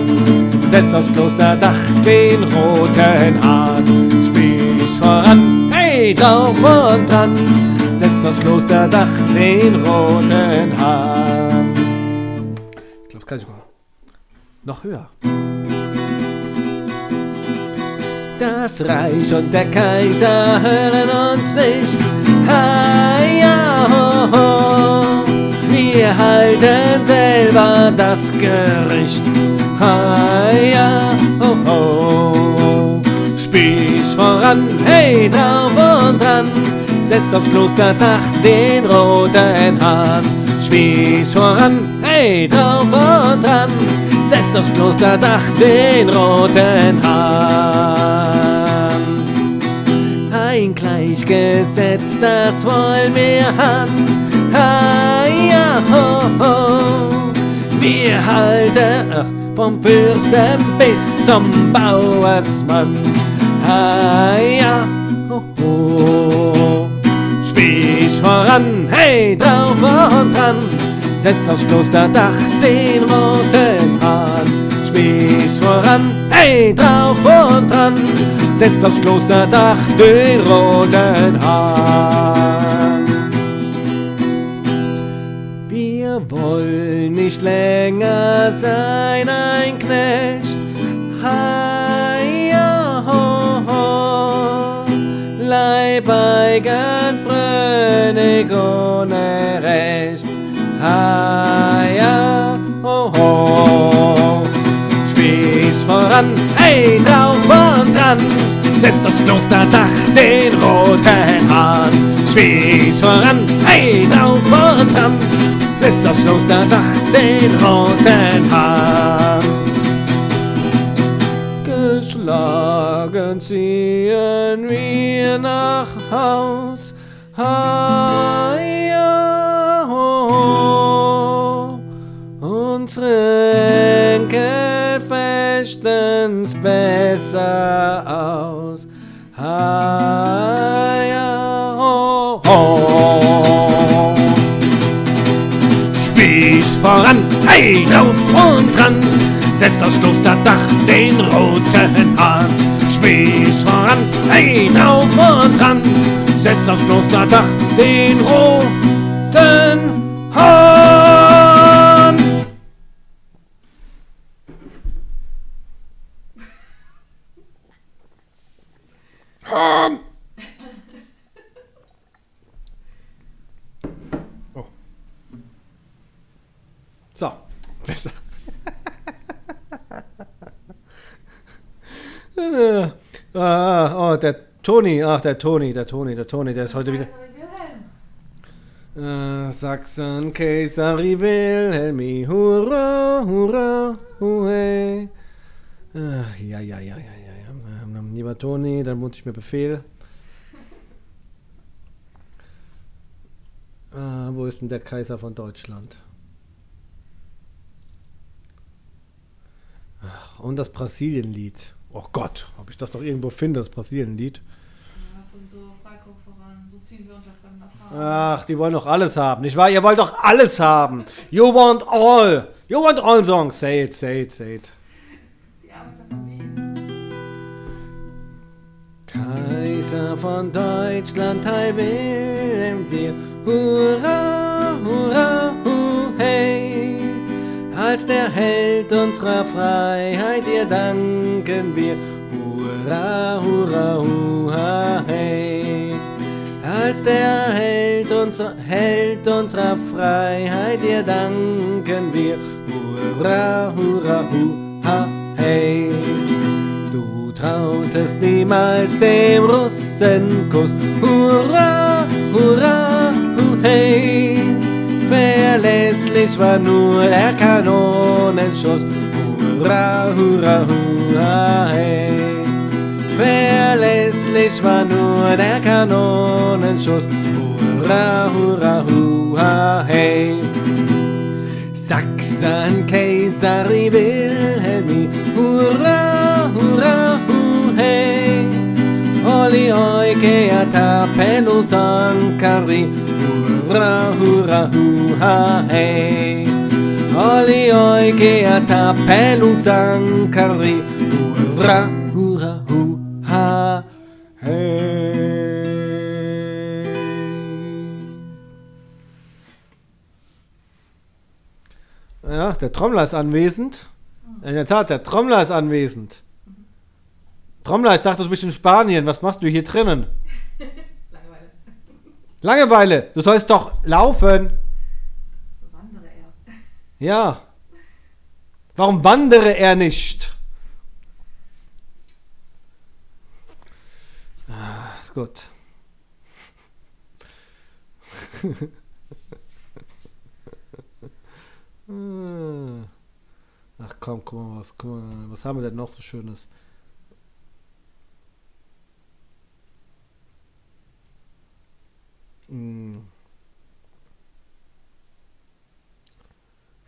setz aufs Klosterdach den roten Hahn. Spieß voran, hey, drauf und dran, setz aufs Klosterdach den roten Hahn. Ich glaub, das kann ich sogar noch höher. Das Reich und der Kaiser hören uns nicht. Hei, ja, ho, ho. Wir halten selber das Gericht. Hei, ja, ho, ho. Spieß voran, hey, drauf und dran, setzt aufs Klosterdach den roten Hahn. Spieß voran, hey, drauf und dran, setzt aufs Klosterdach den roten Hahn. Ein Gleichgesetz, das wollen wir haben. Hei, ja, ho, ho. Wir halten vom Fürsten bis zum Bauersmann. Hei, ja, ho, ho. Spieß voran, hey, drauf und dran, setzt aufs Klosterdach den roten Hahn. Spieß voran, hey, drauf und dran, setzt aufs Klosterdach den roten Hahn. Wir wollen nicht länger sein ein Knecht. Hei, ja, ho, ho. Leibeigen, fröhlich, ohne Recht. Hei, ja, ho, ho. Spieß voran, hey, drauf und dran, setzt aufs Klosterdach den roten Hahn. Spieß voran, hey, drauf und dran, setzt aufs Klosterdach den roten Hahn. Geschlagen ziehen wir nach Haus. Hei, ja, ho, ho. Unsere Enkel fechten's besser aus. Hei, ja, ho, ho. Spieß voran, hey, drauf und dran, setzt aufs Klosterdach den roten Hahn. Spieß voran, hey, drauf und dran, setzt aufs Klosterdach den roten Hahn. Oh. So, besser. Oh, der Toni, ach, der Toni, der ist heute wieder. Sachsen, Keisari Wilhelmi, hurra, hurra, huhe. Ja, ja, ja, ja. Lieber Toni, dann muss ich mir Befehl. Wo ist denn der Kaiser von Deutschland? Ach, und das Brasilienlied. Oh Gott, ob ich das noch irgendwo finde, das Brasilienlied. Ach, die wollen doch alles haben, nicht wahr? Ihr wollt doch alles haben. You want all. You want all songs. Say it, say it, say it. Kaiser von Deutschland, Heil Wilhelm dir, hurra, hurra, hu, hey. Als der Held unserer Freiheit, dir danken wir, hurra, hurra, hu, ha, hey. Als der Held unserer Freiheit, dir danken wir, hurra, hurra, hu, ha, hey. Trautest niemals dem Russenkuss, hurra, hurra, hu, hey. Verlässlich war nur der Kanonenschuss, hurra, hurra, hu, ha, hey. Verlässlich war nur der Kanonenschuss, hurra, hurra, hu, ha, hey. Sachsen, Keisari Wilhelmi, hurra, hurra, hoi hoi keata pelusan kari, hurra hurra huha hey. Hoi hoi keata pelusan kari, hurra hurra huha hey. Ja, der Trommler ist anwesend. In der Tat, der Trommler ist anwesend. Trommler, ich dachte, du bist in Spanien. Was machst du hier drinnen? Langeweile. Langeweile? Du sollst doch laufen. So wandere er. Ja. Warum wandere er nicht? Ah, gut. Ach komm, guck mal, was haben wir denn noch so Schönes?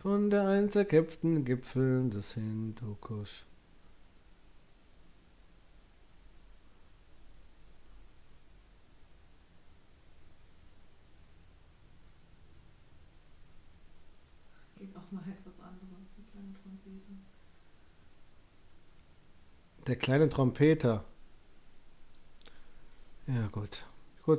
Von der einzerkäpften Gipfeln des Hindukusch. Geht auch mal etwas anderes, die kleine Trompete. Der kleine Trompeter. Ja, gut.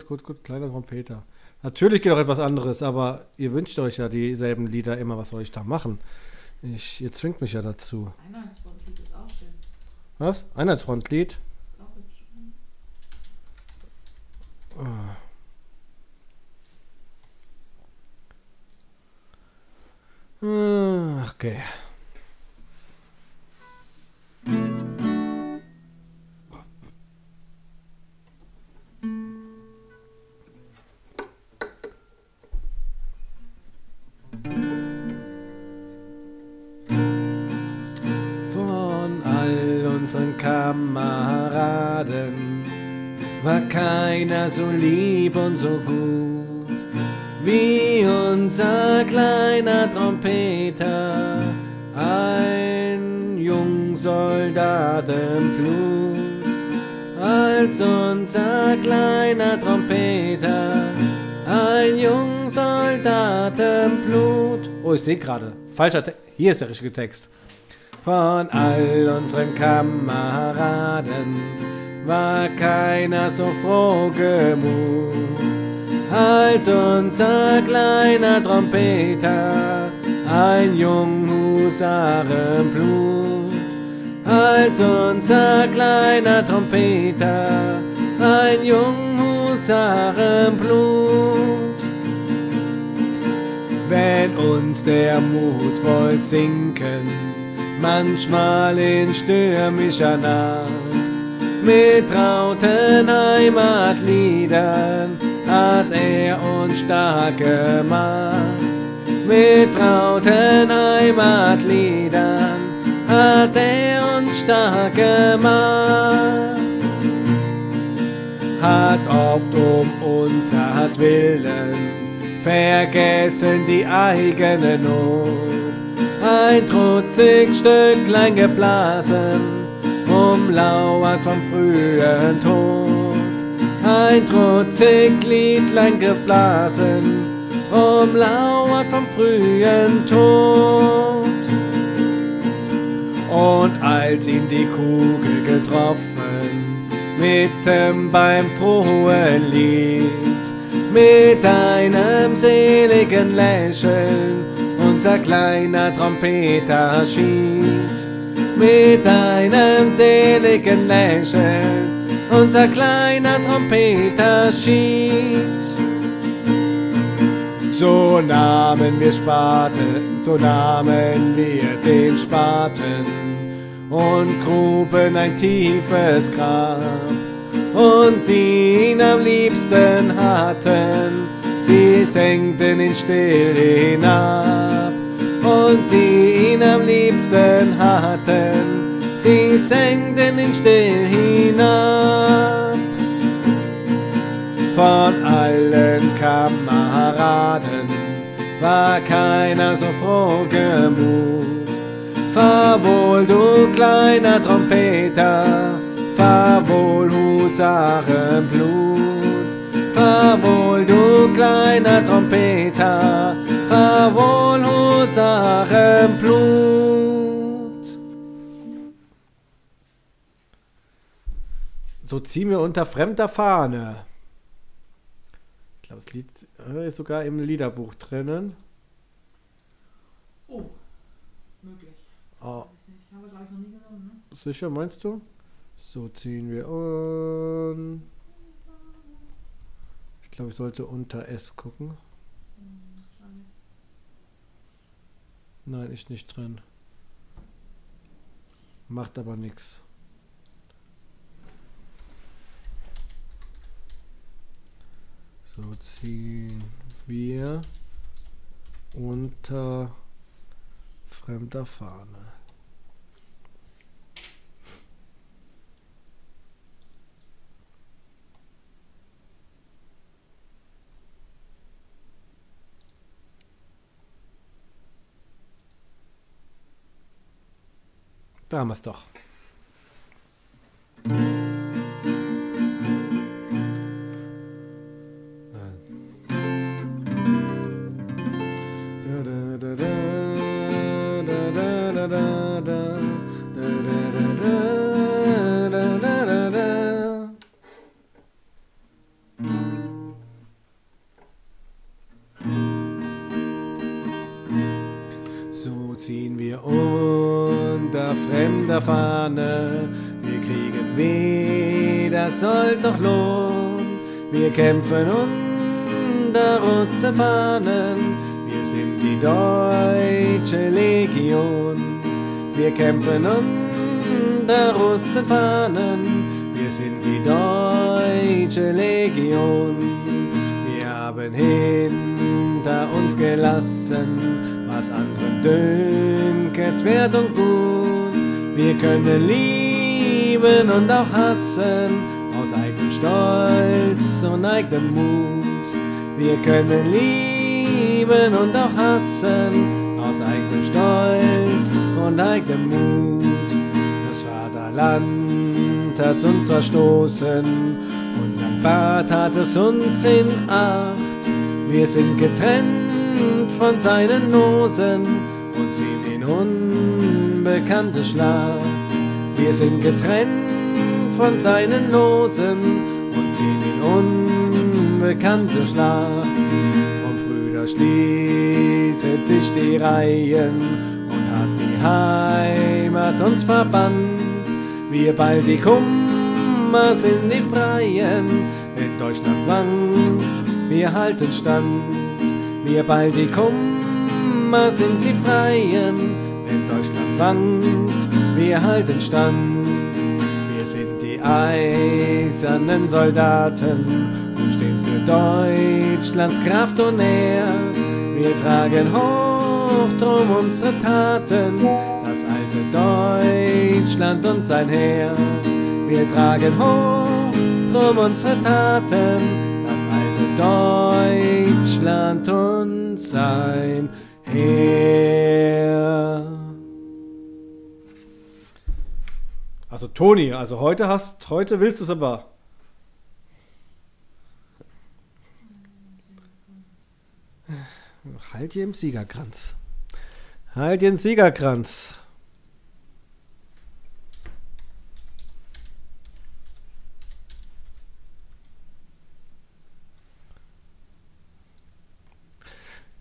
Gut, kleiner Trompeter. Natürlich geht auch etwas anderes, aber ihr wünscht euch ja dieselben Lieder immer. Was soll ich da machen? Ihr zwingt mich ja dazu. Das Einheitsfrontlied ist auch schön. Was? Einheitsfrontlied? Ist auch schön. Oh. Okay. Kameraden war keiner so lieb und so gut wie unser kleiner Trompeter, ein Jungsoldatenblut, als unser kleiner Trompeter, ein Jungsoldatenblut. Oh, ich sehe gerade, falscher Text, hier ist der richtige Text. Von all unseren Kameraden war keiner so frohgemut als unser kleiner Trompeter, ein Junghusarenblut, als unser kleiner Trompeter, ein Junghusarenblut. Wenn uns der Mut wollt sinken, manchmal in stürmischer Nacht, mit trauten Heimatliedern hat er uns stark gemacht. Mit trauten Heimatliedern hat er uns stark gemacht. Hat oft um unser Willen vergessen die eigene Not, ein trutzig Stücklein geblasen, umlauert vom frühen Tod. Ein trutzig Liedlein geblasen, umlauert vom frühen Tod. Und als ihn die Kugel getroffen, mitten beim frohen Lied, mit einem seligen Lächeln unser kleiner Trompeter schied, mit einem seligen Lächeln, unser kleiner Trompeter schied. So nahmen wir den Spaten und gruben ein tiefes Grab, und die ihn am liebsten hatten, sie senkten ihn still hinab, und die ihn am liebsten hatten, sie senkten ihn still hinab. Von allen Kameraden war keiner so frohgemut. Fahr wohl, du kleiner Trompeter, fahr wohl, Hus Husaren Blut. Fahr wohl, du kleiner Trompeter, fahr wohl, Husaren Blut. So ziehen wir unter fremder Fahne. Ich glaube, das Lied ist sogar im Liederbuch drinnen. Oh, möglich. Oh. Haben wir, glaube ich, noch nie genommen, ne? Sicher, meinst du? So ziehen wir un. Ich glaube, ich sollte unter S gucken. Nein, ist nicht drin. Macht aber nichts. So ziehen wir unter fremder Fahne. Da haben wir es doch. So ziehen wir unter fremder Fahne, wir kriegen weder Sold noch Lohn. Wir kämpfen unter Russenfahnen, wir sind die deutsche Legion. Wir kämpfen unter Russenfahnen, wir sind die deutsche Legion. Wir haben hinter uns gelassen, was anderen dünket, schwert und gut. Wir können lieben und auch hassen, aus eigenem Stolz und eigenem Mut. Wir können lieben und auch hassen, aus eigenem Stolz und eigenem Mut. Das Vaterland hat uns verstoßen und ein Bad hat es uns in Acht. Wir sind getrennt von seinen Nosen und ziehen in unbekannte Schlacht. Wir sind getrennt von seinen Nosen und ziehen in unbekannte Schlacht. Und Brüder, schließe dich die Reihen und hat die Heimat uns verbannt. Wir bald die Kummer sind die Freien, denn Deutschland wankt, wir halten Stand. Wir bald die Kummer sind die Freien, wenn Deutschland wankt, wir halten Stand. Wir sind die eisernen Soldaten und stehen für Deutschlands Kraft und Ehr. Wir tragen hoch drum unsere Taten, das alte Deutschland und sein Heer. Wir tragen hoch drum unsere Taten, Deutschland und sein Heer. Also Toni, also heute willst du es aber. Halt dir im Siegerkranz. Halt dir im Siegerkranz.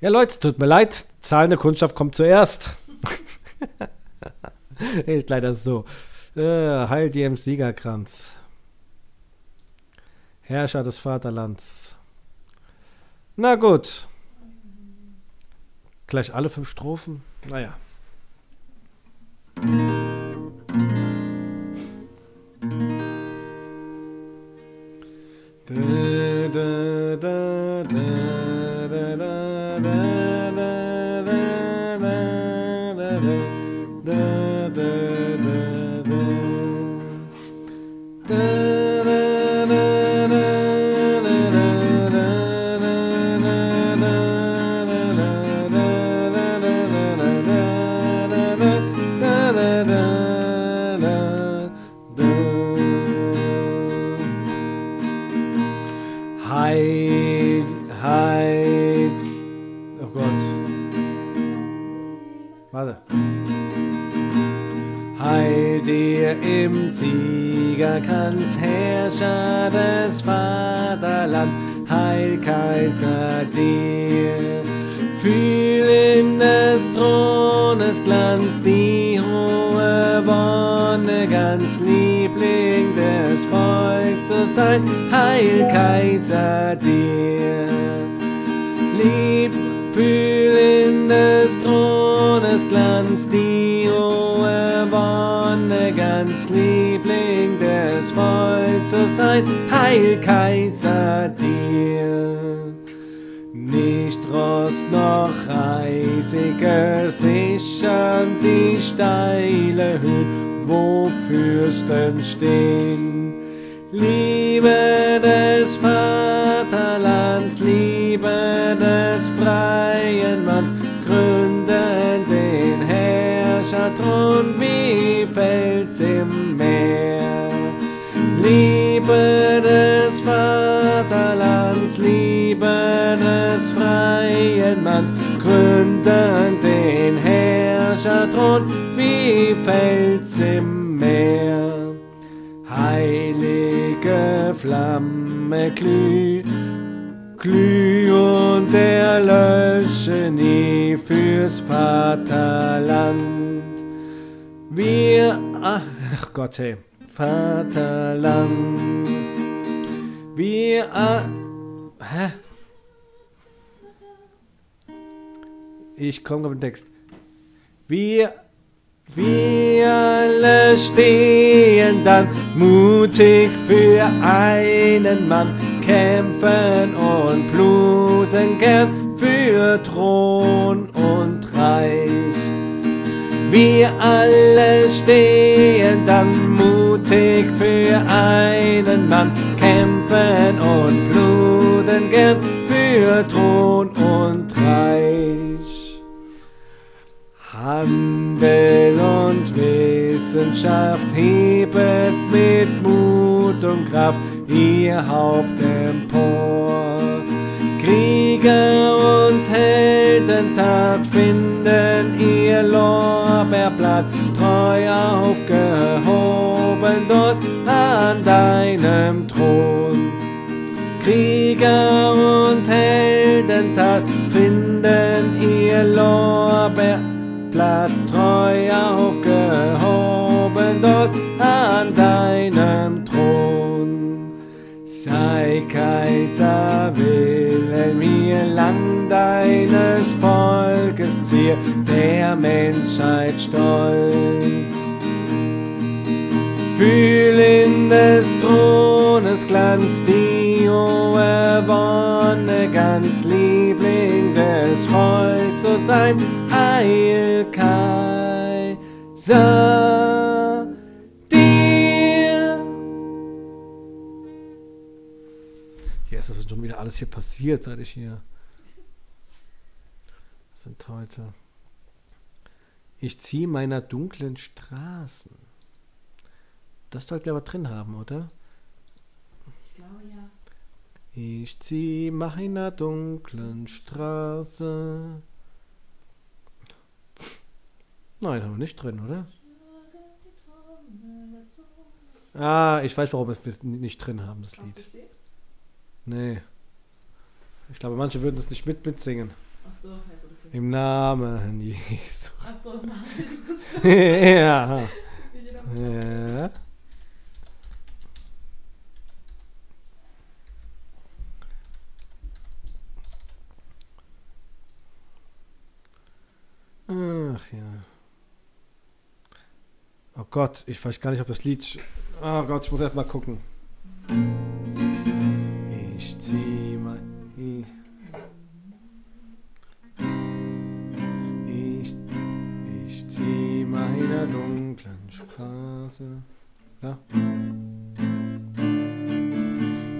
Ja, Leute, tut mir leid, zahlende Kundschaft kommt zuerst. Ist leider so. Heil dir im Siegerkranz, Herrscher des Vaterlands. Na gut. Gleich alle 5 Strophen? Naja. Da, da, da, da. Warte. Heil dir im Siegerkranz, Herrscher des Vaterlands, Heil Kaiser dir. Fühl in des Thrones Glanz die hohe Wonne, ganz Liebling des Volks zu sein, Heil Kaiser dir. Lieb, fühl in des Thrones Glanz die hohe Wonne, ganz Liebling des Volks zu sein, Heil Kaiser dir. Nicht Rost noch Eisige sichern die steile Höhe, wo Fürsten stehen. Liebe des Vaterlands, Liebe des freien Manns, gründen den Herrscherthron wie Fels im Meer. Liebe des Vaterlands, Liebe des freien Manns, gründen den Herrscherthron wie Fels im Meer. Heilige Flamme, glüh und erlösche nie fürs Vaterland. Wir, ach Gott, hey. Vaterland, wir, hä? Ich komme auf den Text. Wir alle stehen dann mutig für einen Mann, kämpfen und bluten gern für Thron und Reich. Wir alle stehen dann mutig für einen Mann, kämpfen und bluten gern für Thron und Reich. Handel und Wissenschaft hebet mit Mut und Kraft ihr Haupt empor. Krieger und Heldentat finden ihr Lorbeerblatt, treu aufgehoben dort an deinem Thron. Krieger und Heldentat finden ihr Lorbeerblatt, treu aufgehoben dort an deinem Thron. Sei Kaiser Wilhelm hier lang deines Volkes Zier, der Menschheit Stolz. Fühl in des Thrones Glanz die hohe Wonne, ganz Liebling des Volks zu sein, Heil Kaiser dir. Hier ist das schon wieder alles hier passiert, seit ich hier sind heute. Ich ziehe meiner dunklen Straßen. Das sollten wir aber drin haben, oder? Ich glaube ja. Ich ziehe meiner dunklen Straße. Nein, haben wir nicht drin, oder? Ah, ich weiß, warum wir es nicht drin haben, das Lied. Nee. Ich glaube, manche würden es nicht mitsingen. Ach so, ja gut. Im Namen Jesu. Ach so, im Namen Jesu. Ja. Ja. Ach ja. Oh Gott, ich weiß gar nicht, ob das Lied... Oh Gott, ich muss erst mal gucken. Ich zieh mal... Ich zieh meiner dunklen Straße. Ja.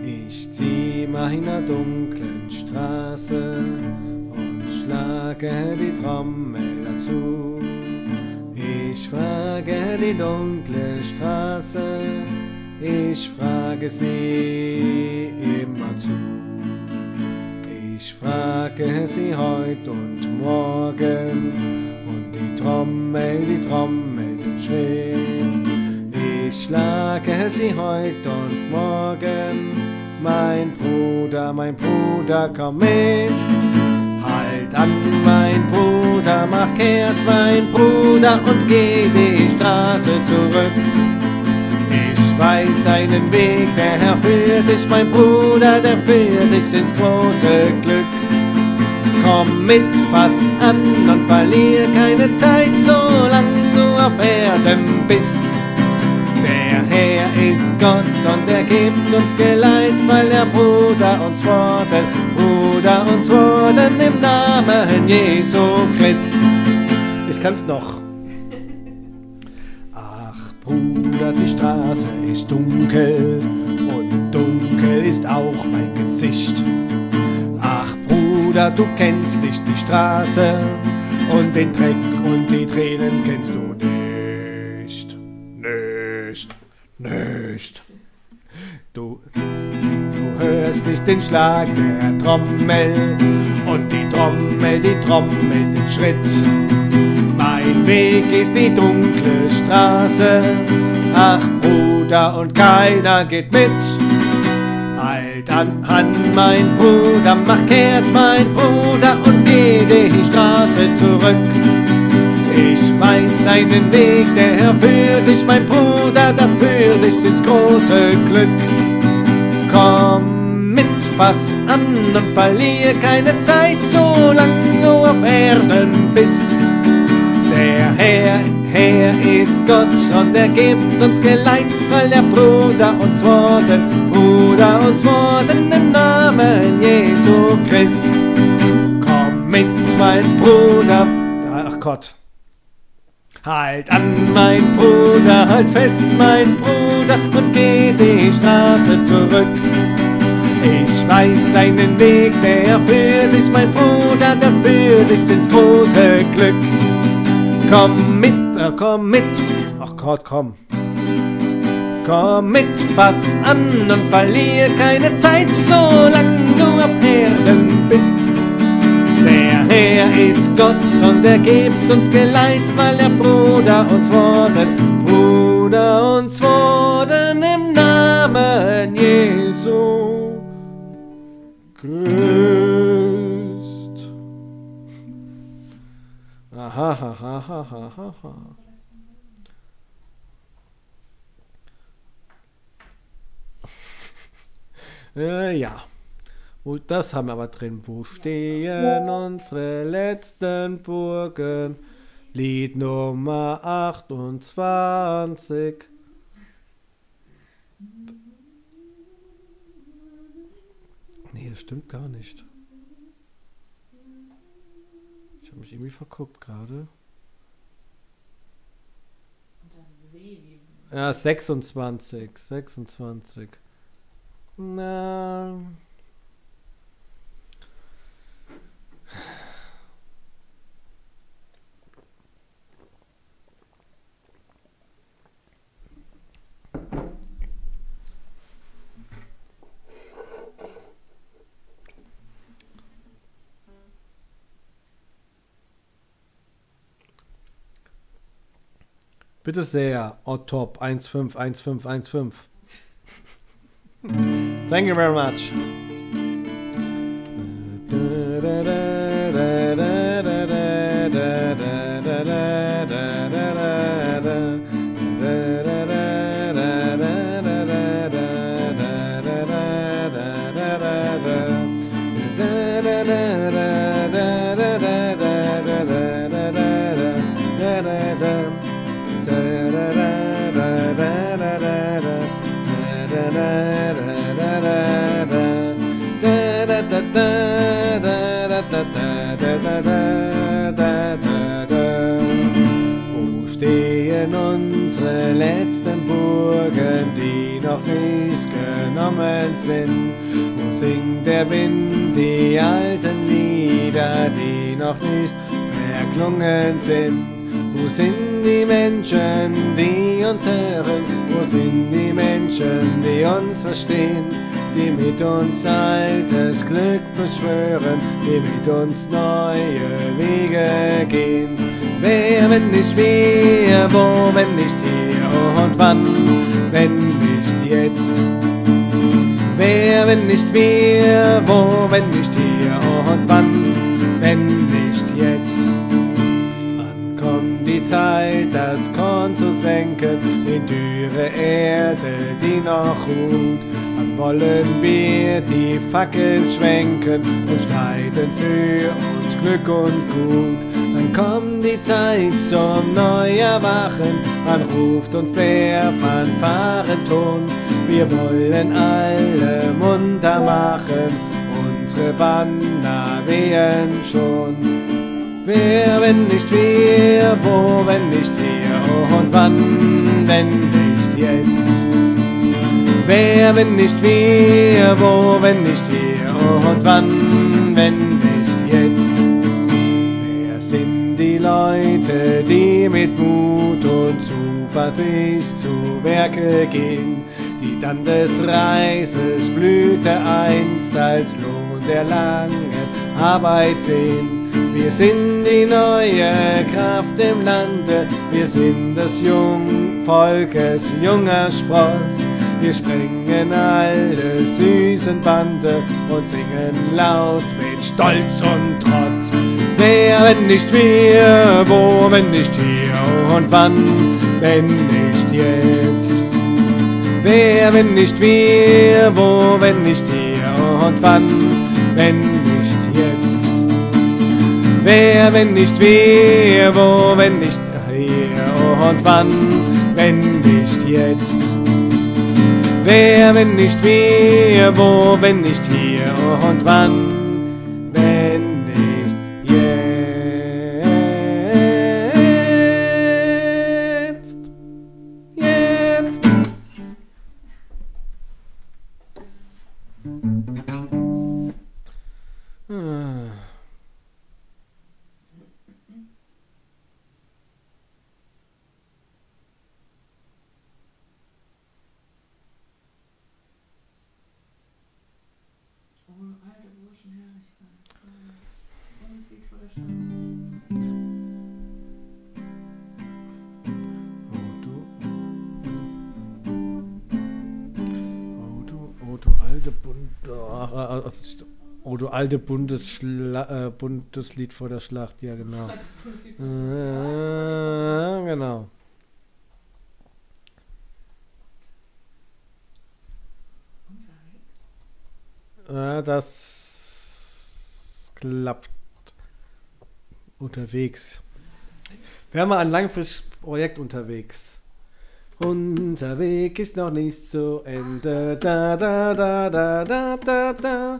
Ich zieh meiner dunklen Straße und schlage die Trommel dazu. Ich frage die dunkle Straße, ich frage sie immer zu. Ich frage sie heut und morgen und die die Trommel geht schrill. Ich schlage sie heut und morgen. Mein Bruder, komm mit. Halt an, mein Bruder, mach kehrt, mein Bruder, und geh die Straße zurück. Ich weiß einen Weg, der herführt dich, mein Bruder, der führt dich ins große Glück. Komm mit, fass an und verlier keine Zeit, solang du auf Erden bist. Der Herr ist Gott und er gibt uns Geleit, weil der Bruder uns wurden im Namen Jesu Christ. Ich kann's noch. Ach Bruder, die Straße ist dunkel und dunkel ist auch mein Gesicht. Ach Bruder, du kennst nicht die Straße und den Dreck und die Tränen kennst du nicht. Du hörst nicht den Schlag der Trommel und die Trommel den Schritt. Mein Weg ist die dunkle Straße, ach Bruder, und keiner geht mit. Halt an, mein Bruder, mach kehrt, mein Bruder, und geh die Straße zurück. Ich weiß einen Weg, der Herr führt dich, mein Bruder, da führt dich ins große Glück. Komm mit, fass an und verlier keine Zeit, solange du auf Erden bist. Der Herr ist Gott und er gibt uns Geleit, weil der Bruder uns wurden im Namen Jesu Christ. Komm mit, mein Bruder, ach Gott. Halt an, mein Bruder, halt fest, mein Bruder, und geh die Straße zurück. Ich weiß einen Weg, der führt dich, mein Bruder, der führt dich ins große Glück. Komm mit, ach Gott, komm. Komm mit, fass an und verlier keine Zeit, solange du auf Erden bist. Der Herr ist Gott und er gibt uns Geleit, weil der Bruder uns wurden im Namen Jesu Christ. Aha. Ja. Das haben wir aber drin. Wo stehen unsere letzten Burgen? Lied Nummer 28. Nee, das stimmt gar nicht. Ich habe mich irgendwie verguckt gerade. Ja, 26. Na... Bitte sehr, Ottop 151515. Thank you very much. Sind. Wo singt der Wind die alten Lieder, die noch nicht verklungen sind? Wo sind die Menschen, die uns hören? Wo sind die Menschen, die uns verstehen? Die mit uns altes Glück beschwören, die mit uns neue Wege gehen? Wer, wenn nicht wer, wo, wenn nicht hier und wann, wenn nicht jetzt? Wer, wenn nicht wer, wo, wenn nicht hier und wann, wenn nicht jetzt? Wann kommt die Zeit, das Korn zu senken, die dürre Erde, die noch ruht? Wann wollen wir die Fackeln schwenken und streiten für uns Glück und Gut? Dann kommt die Zeit zum Neuerwachen, man ruft uns der Fanfarenton. Wir wollen alle munter machen, unsere Banner wehen schon. Wer, wenn nicht wir, wo, wenn nicht hier und wann, wenn nicht jetzt? Wer, wenn nicht wir, wo, wenn nicht hier und wann, wenn nicht jetzt? Die Leute, die mit Mut und Zuversicht zu Werke gehen, die dann des Reises Blüte einst als Lohn der langen Arbeit sehen. Wir sind die neue Kraft im Lande, wir sind des jungen Volkes junger Spross. Wir sprengen alle süßen Bande und singen laut mit Stolz und Trotz. Wer, wenn nicht wir, wo, wenn nicht hier und wann, wenn nicht jetzt? Wer, wenn nicht wir, wo, wenn nicht hier und wann, wenn nicht jetzt? Wer, wenn nicht wir, wo, wenn nicht hier und wann, wenn nicht jetzt? Wer, wenn nicht wir, wo, wenn nicht hier und wann? Alte Bundeslied vor der Schlacht, ja genau. Genau. Das klappt unterwegs. Wir haben mal ein langfristiges Projekt unterwegs. Unser Weg ist noch nicht zu Ende. Da da da da da da da.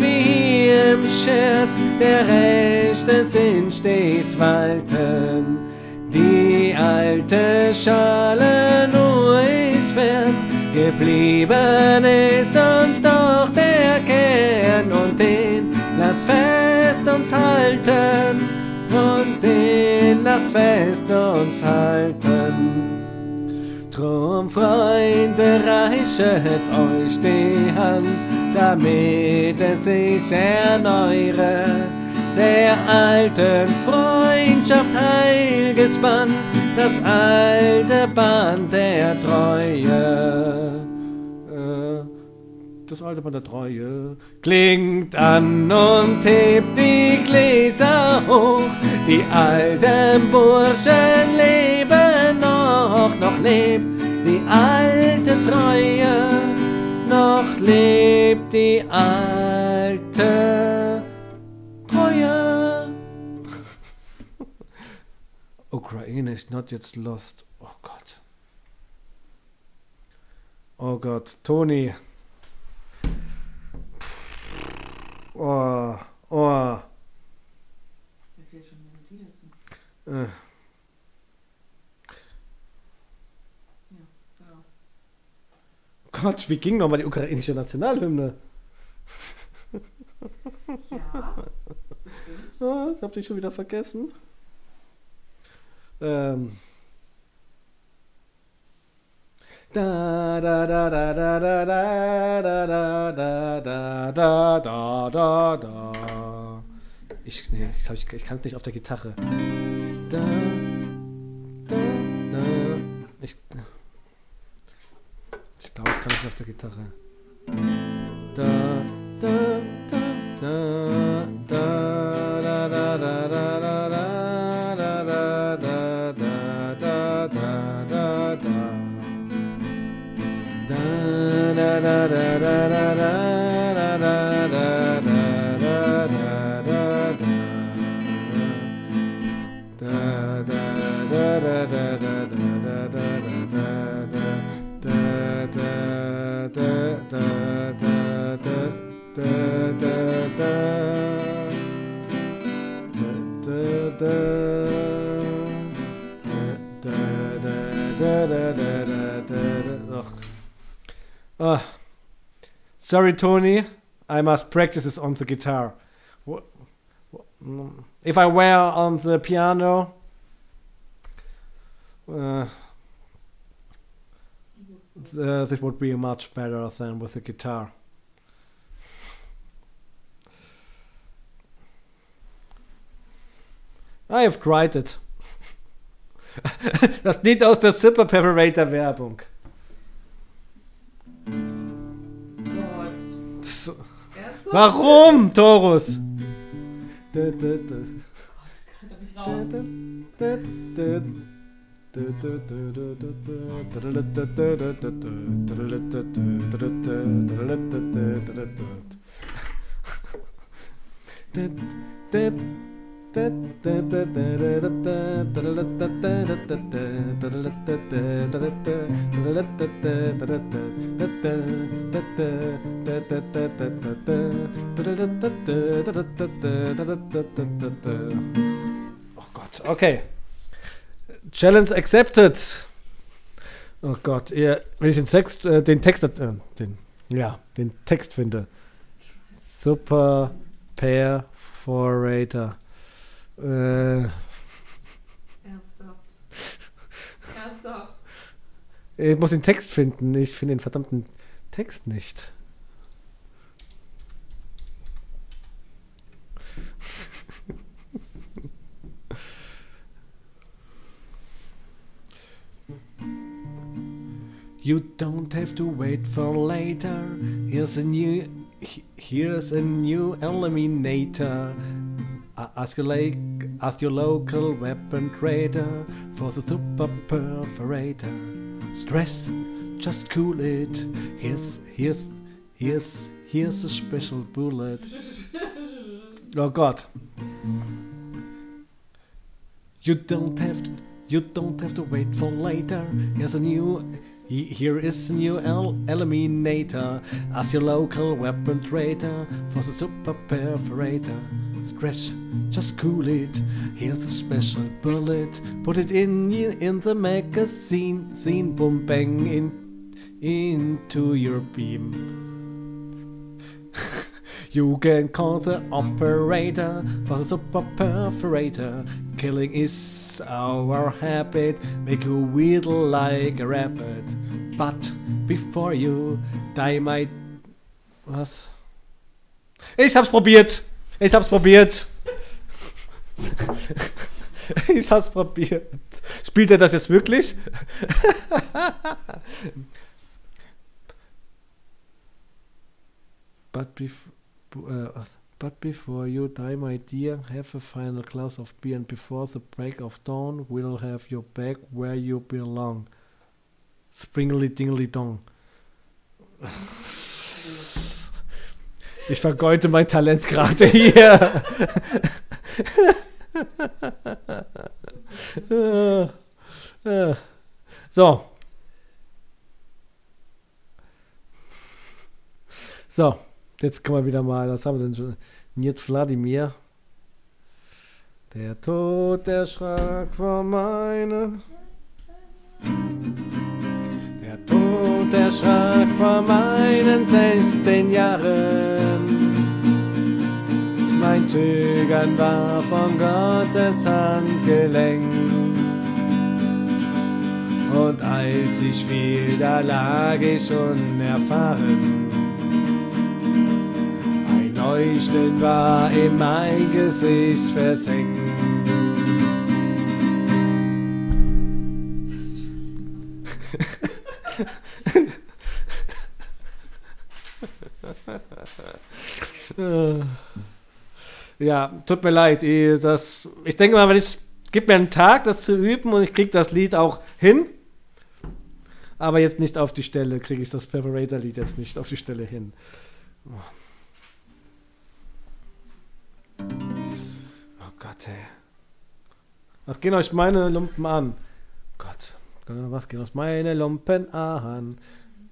wie im Scherz der rechte Sinn stets walten. Die alte Schale nur ist fern, geblieben ist uns doch der Kern. Und den lasst fest uns halten, und den lasst fest uns halten. Drum, Freunde, reichet euch die Hand, damit es sich erneuere. Der alten Freundschaft heilges Band, das alte Band der Treue. Das alte Band der Treue klingt an und hebt die Gläser hoch. Die alten Burschen leben noch, noch lebt die alte Treue, noch lebt die alte Treue. Ukraine is not yet lost. Oh Gott. Oh Gott, Toni. Oh, oh. Ja, genau. Gott, wie ging nochmal die ukrainische Nationalhymne? Ja, oh, ich hab dich schon wieder vergessen. Da da da da da da da da da da da da da. Ich kann es nicht auf der Gitarre. Da, da, da. Ich glaube, ich kann nicht auf der Gitarre. Da, da, da, da, da, da, da, da. Oh. Sorry, Tony, I must practice this on the guitar. If I were on the piano, that would be much better than with the guitar. I have tried it. Das Lied aus der Zipper Preparator Werbung. Warum, Taurus? Gott, da bin ich raus. Oh Gott, okay. Challenge accepted. Oh Gott, wenn ich den Text finde. Super Perforator. Ernsthaft. Ernsthaft. Ich muss den Text finden. Ich finde den verdammten Text nicht. You don't have to wait for later. Here's a new eliminator. Ask your local weapon trader for the super perforator. Stress, just cool it. Here's a special bullet. Oh God. You don't have to wait for later. Here is a new eliminator. Ask your local weapon trader for the super perforator. Stress, just cool it. Here's a special bullet. Put it in the magazine. Boom bang into your beam. You can call the operator for the super perforator. Killing is our habit. Make you wheedle like a rabbit. But before you die, my... Was? Ich hab's probiert! Ich hab's probiert! Ich hab's probiert! Spielt er das jetzt wirklich? But before you die, my dear, have a final glass of beer, and before the break of dawn, we'll have your back where you belong. Springly dingly dong. Ich vergeute mein Talent gerade hier. So. So, jetzt kommen wir wieder mal. Was haben wir denn schon? Jetzt Wladimir. Der Tod erschrak vor meinen. Der Tod erschrak vor meinen 16 Jahren. Mein Zögern war von Gottes Hand gelenkt. Und als ich fiel, da lag ich unerfahren. Ein Leuchten war in mein Gesicht versenkt. Ja, tut mir leid. Ich denke mal, gib mir einen Tag, das zu üben, und ich kriege das Lied auch hin. Aber jetzt nicht auf die Stelle, kriege ich das Perforator-Lied jetzt nicht auf die Stelle hin. Oh Gott, ey. Was gehen euch meine Lumpen an? Gott, was gehen euch meine Lumpen an?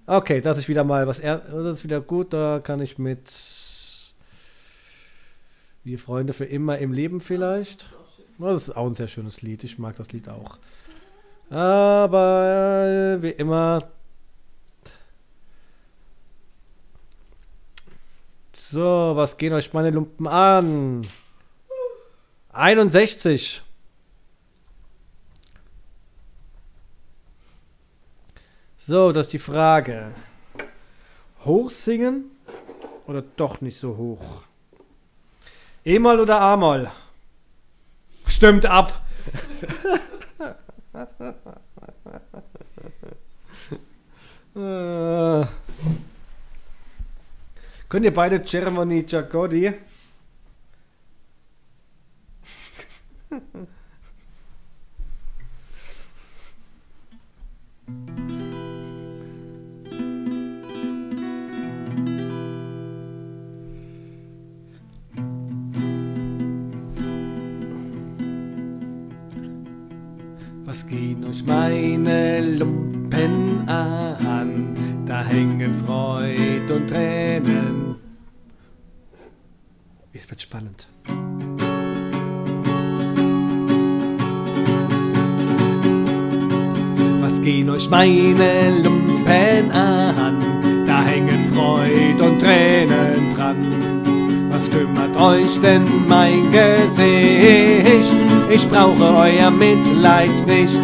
Okay, das ist wieder mal was. Das ist wieder gut, da kann ich mit... Wir Freunde für immer im Leben vielleicht. Das ist auch ein sehr schönes Lied. Ich mag das Lied auch. Aber wie immer. So, was gehen euch meine Lumpen an? 61. So, das ist die Frage. Hoch singen oder doch nicht so hoch? E-Moll oder A-Moll? Stimmt ab! Könnt ihr beide Ceremony Jagodi? Was gehen euch meine Lumpen an? Da hängen Freud und Tränen. Es wird spannend. Was gehen euch meine Lumpen an? Da hängen Freud und Tränen dran. Was kümmert euch denn mein Gesicht? Ich brauche euer Mitleid nicht.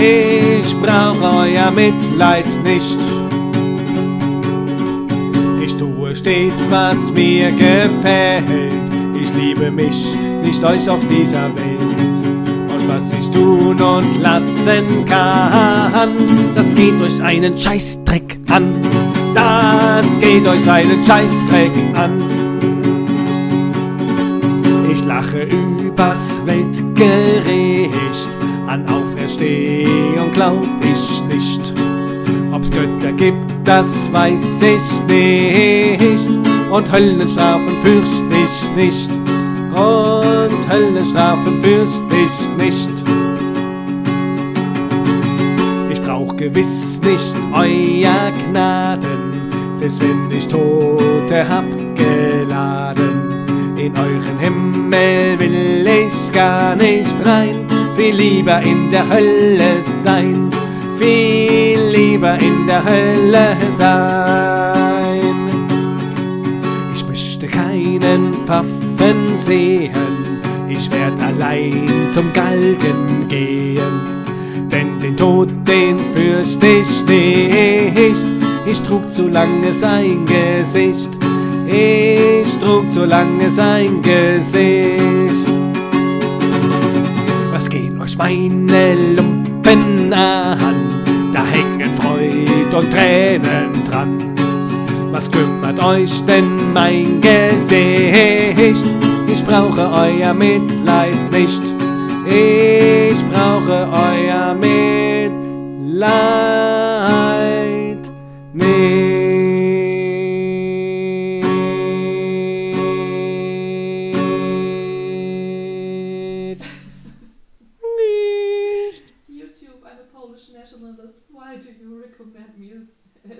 Ich brauche euer Mitleid nicht. Ich tue stets, was mir gefällt. Ich liebe mich, nicht euch auf dieser Welt. Und was ich tun und lassen kann, das geht euch einen Scheißdreck an. Das geht euch einen Scheißdreck an. Ich lache übers Weltgericht, an Auferstehung glaub ich nicht. Ob's Götter gibt, das weiß ich nicht, und Höllenstrafen fürcht ich nicht, und Höllenstrafen fürcht ich nicht. Ich brauch gewiss nicht euer Gnaden, selbst wenn ich Tote hab geladen. In euren Himmel will ich gar nicht rein, viel lieber in der Hölle sein, viel lieber in der Hölle sein. Ich möchte keinen Pfaffen sehen, ich werd allein zum Galgen gehen, denn den Tod, den fürcht ich nicht. Ich trug zu lange sein Gesicht, ich trug zu lange sein Gesicht. Was gehen euch meine Lumpen an? Da hängen Freud und Tränen dran. Was kümmert euch denn mein Gesicht? Ich brauche euer Mitleid nicht. Ich brauche euer Mitleid nicht.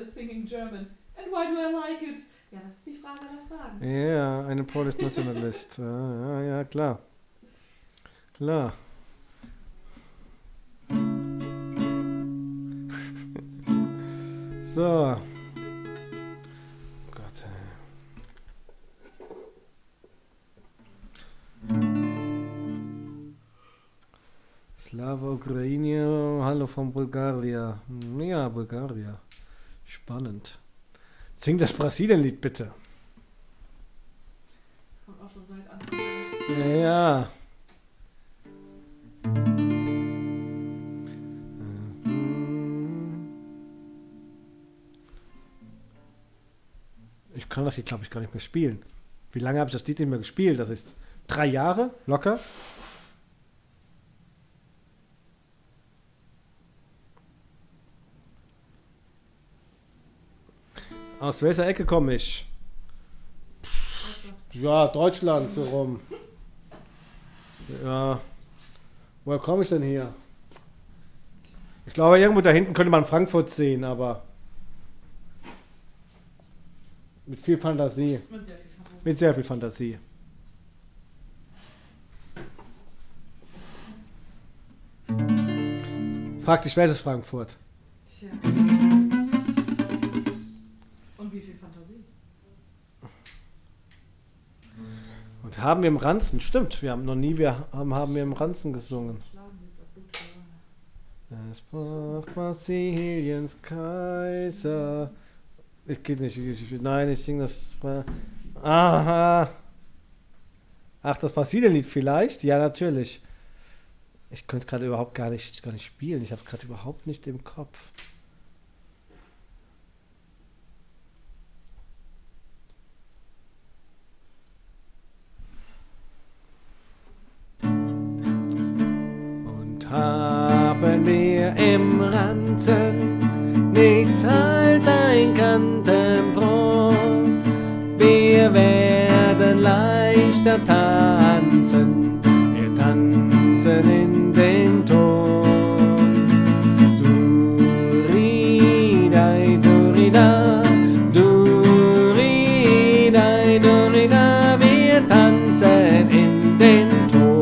Singing German. And why do I like it? Ja, das ist die Frage aller Fragen. Ja, eine Polish Nationalist. Ja, ja, klar. Klar. So. Oh Gott, ey. Slava Ukraine, hallo von Bulgaria. Ja, Bulgaria. Spannend. Sing das Brasilien-Lied bitte. Das kommt auch schon seit Anfang. Ja. Ich kann das hier, glaube ich, gar nicht mehr spielen. Wie lange habe ich das Lied nicht mehr gespielt? Das ist 3 Jahre locker. Aus welcher Ecke komme ich? Ja, Deutschland, so rum. Ja. Woher komme ich denn hier? Ich glaube, irgendwo da hinten könnte man Frankfurt sehen, aber mit viel Fantasie. Mit sehr viel Fantasie. Frag dich, wer ist Frankfurt? Tja. Wie viel Fantasie. Und haben wir im Ranzen, stimmt, wir haben noch nie, wir haben im Ranzen gesungen. Es braucht Brasiliens Kaiser. Ich geht nicht, nein, ich sing das. Aha. Ach, das Brasilien-Lied vielleicht? Ja, natürlich. Ich könnte es gerade überhaupt gar nicht spielen, ich habe es gerade überhaupt nicht im Kopf. Haben wir im Ranzen nichts als ein Kantenbrot. Wir werden leichter tanzen, wir tanzen in den Ton. Duridai, durida, duridai, durida, wir tanzen in den Ton.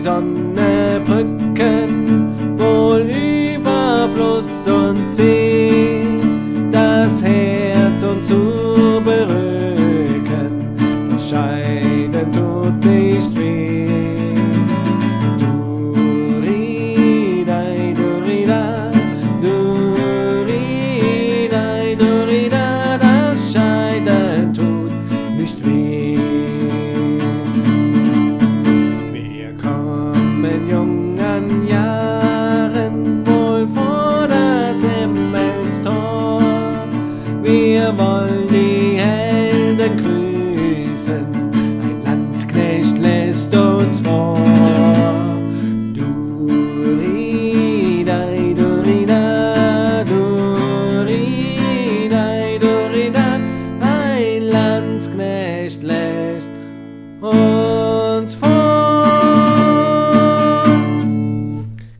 Sonne Brücken, wohl über Fluss und See, das Herz und zu berücken, das Scheiden tut nicht weh. Duridai, durida, duridai, durida, das Scheiden tut nicht weh.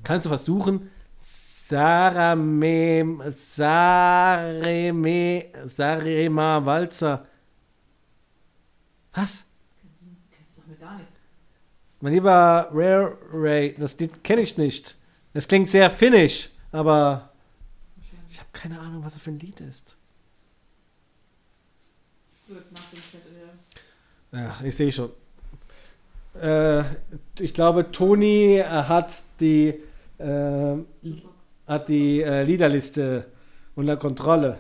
kannst du versuchen, Sarema Walzer. Was? Das sagt mir gar nichts. Mein lieber Railway, das Lied kenne ich nicht. Es klingt sehr finnisch, aber ich habe keine Ahnung, was das für ein Lied ist. Ja, ich sehe schon. Ich glaube, Toni hat die Liederliste unter Kontrolle.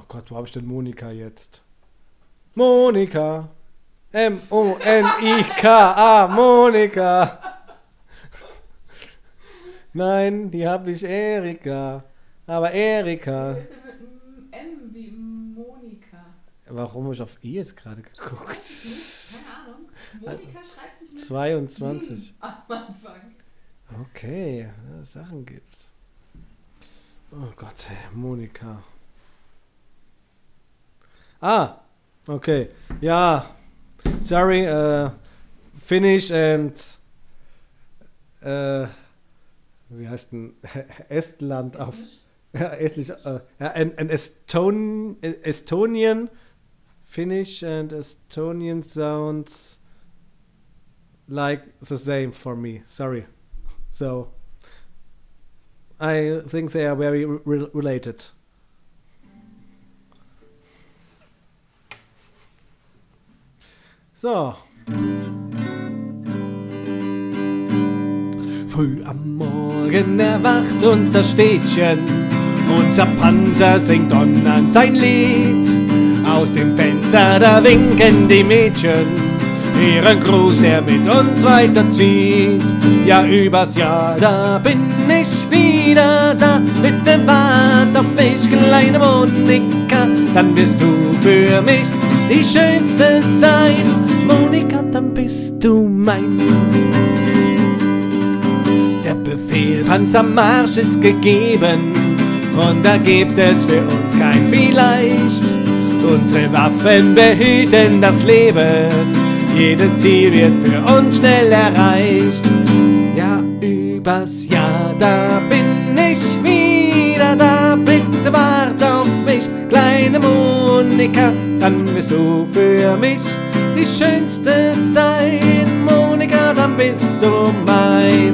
Ach Gott, wo habe ich denn Monika jetzt? Monika! M-O-N-I-K-A, Monika! Nein, die habe ich Erika. Aber Erika. M wie Monika. Warum habe ich auf I jetzt gerade geguckt? Keine Ahnung. Monika schreibt sich mit 22. Am Anfang. Okay, Sachen gibt's. Oh Gott, hey, Monika. Ah, okay. Ja, sorry, Finnish and wie heißt denn Estland auf Estnisch, and Estonian, Finnish and Estonian sounds like the same for me. Sorry, so I think they are very related. So. Früh am Morgen erwacht unser Städtchen, unser Panzer singt donnernd sein Lied. Aus dem Fenster, da winken die Mädchen, ihren Gruß, der mit uns weiterzieht. Ja, übers Jahr, da bin ich wieder da, bitte wart auf mich, kleine Monika, dann wirst du für mich die schönste sein. Monika, dann bist du mein. Der Befehl Panzermarsch ist gegeben und da gibt es für uns kein Vielleicht. Unsere Waffen behüten das Leben, jedes Ziel wird für uns schnell erreicht. Ja, übers Jahr, da bin ich wieder da, bitte wart auf mich, kleine Monika, dann bist du für mich die schönste sein. Monika, dann bist du mein.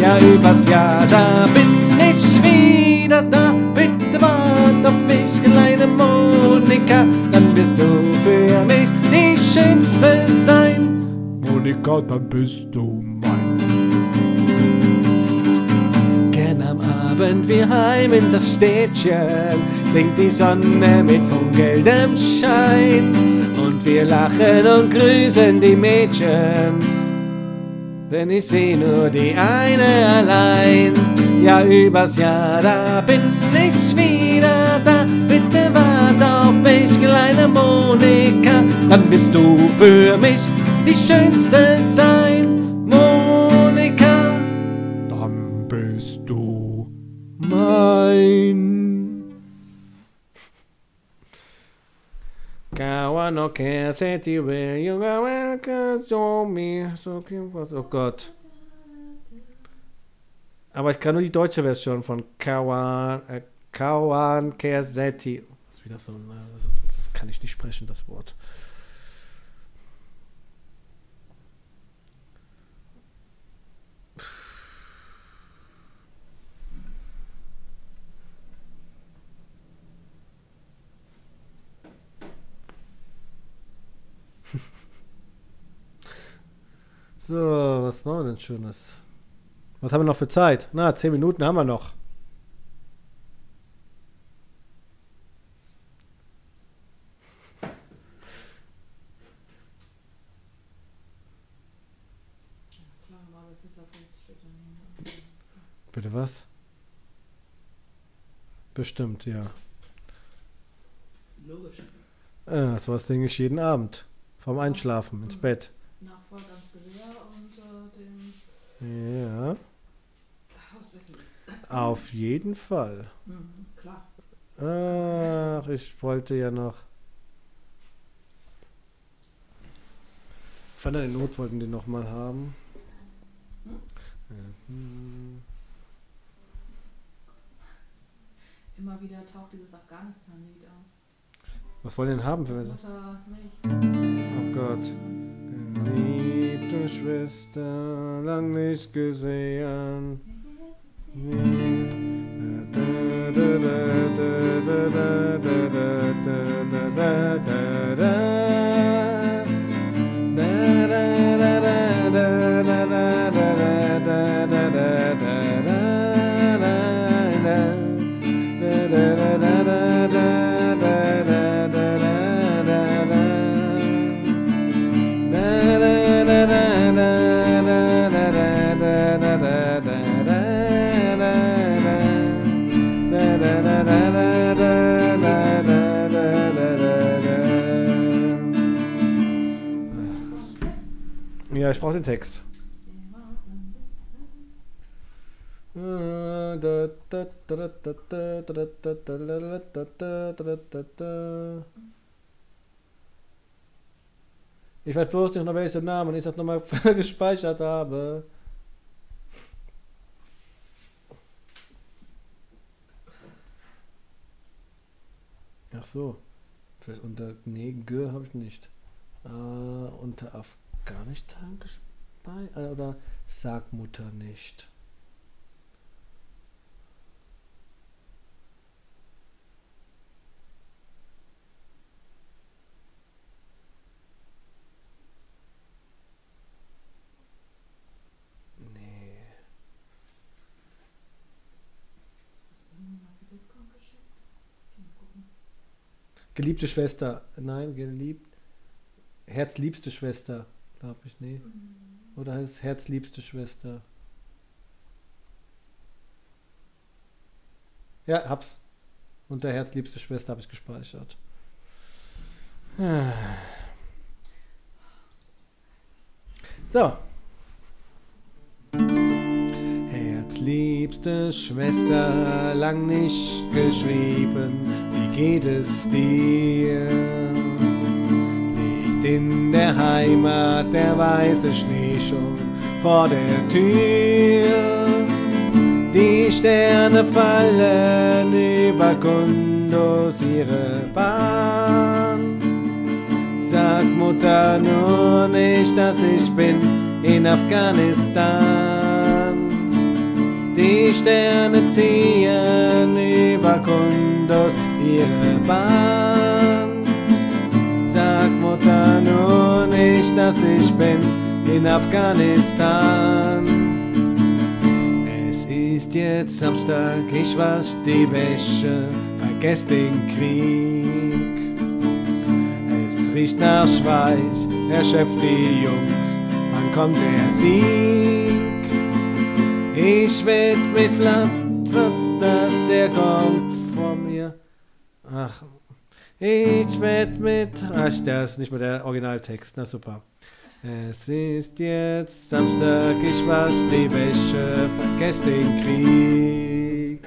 Ja, übers Jahr, da bin ich wieder da, bitte wart auf mich, kleine Monika, dann bist du für mich die schönste sein. Monika, dann bist du mein. Gern am Abend wir heim in das Städtchen, singt die Sonne mit von geldem Schein. Und wir lachen und grüßen die Mädchen, denn ich seh nur die eine allein. Ja, übers Jahr, da bin ich wieder da, bitte wart auf mich, kleine Monika, dann wirst du für mich die schönste sein. Monika, dann bist du mein. Kawanoke, City, will you go welcome to me? So, oh Gott. Aber ich kann nur die deutsche Version von Kawan Kerseti. Das ist wieder so ein, das kann ich nicht sprechen, das Wort. So, was machen wir denn Schönes? Was haben wir noch für Zeit? Na, 10 Minuten haben wir noch. Bitte was? Bestimmt, ja. Logisch. Ja, sowas denke ich jeden Abend. Vorm Einschlafen, ins Bett. Nach Vorgangsgehör und dem... Ja. Hauswissen. Auf jeden Fall. Mhm, klar. Ach, ich wollte ja noch... Vater in Not wollten die nochmal haben. Mhm. Immer wieder taucht dieses Afghanistan-Lied auf. Was wollen die denn haben für mich? Oh Gott. Geliebte Schwester, lang nicht gesehen. Ja, ich brauche den Text. Ich weiß bloß nicht, unter welchem Namen ich das nochmal gespeichert habe. Ach so. Vielleicht unter... Nee, G habe ich nicht. Unter Afghanistan. Gar nicht gespeichert oder sag Mutter nicht. Nee. Geliebte Schwester. Nein, geliebt. Herzliebste Schwester. Glaube ich, nee. Oder heißt es Herzliebste Schwester? Ja, hab's. Unter Herzliebste Schwester habe ich gespeichert. So. Herzliebste Schwester, lang nicht geschrieben, wie geht es dir? In der Heimat der weiße Schnee schon vor der Tür. Die Sterne fallen über Kunduz ihre Bahn. Sag Mutter nur nicht, dass ich bin in Afghanistan. Die Sterne ziehen über Kunduz ihre Bahn. Sag Mutter nur nicht, dass ich bin in Afghanistan. Es ist jetzt Samstag, ich wasch die Wäsche, vergess den Krieg. Es riecht nach Schweiß, erschöpft die Jungs, wann kommt der Sieg? Ich werd mit Flapp, dass er kommt von mir. Ach, ich werd mit... Ach, das ist nicht mal der Originaltext. Na super. Es ist jetzt Samstag, ich wasch die Wäsche, vergesst den Krieg.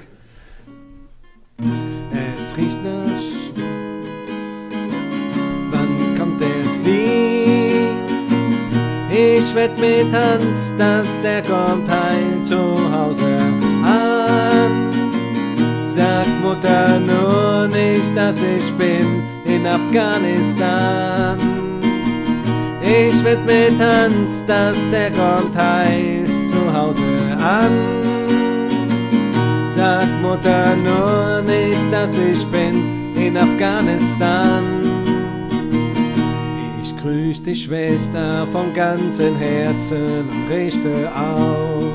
Es riecht nach... Wann kommt der Sieg? Ich werd mit Hans, dass er kommt heim zu Hause an. Sag Mutter nur nicht, dass ich bin in Afghanistan. Ich werd mit Hans, dass er kommt heil zu Hause an. Sag Mutter nur nicht, dass ich bin in Afghanistan. Ich grüß die Schwester vom ganzen Herzen und richte auf.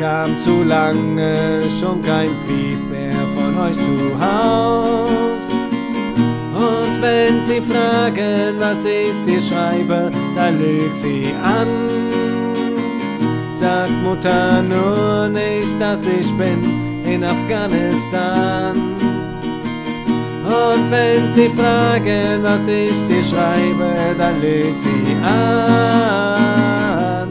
Kam zu lange schon kein Brief mehr von euch zu Haus. Und wenn sie fragen, was ich dir schreibe, dann lüg sie an. Sag Mutter nur nicht, dass ich bin in Afghanistan. Und wenn sie fragen, was ich dir schreibe, dann lüg sie an.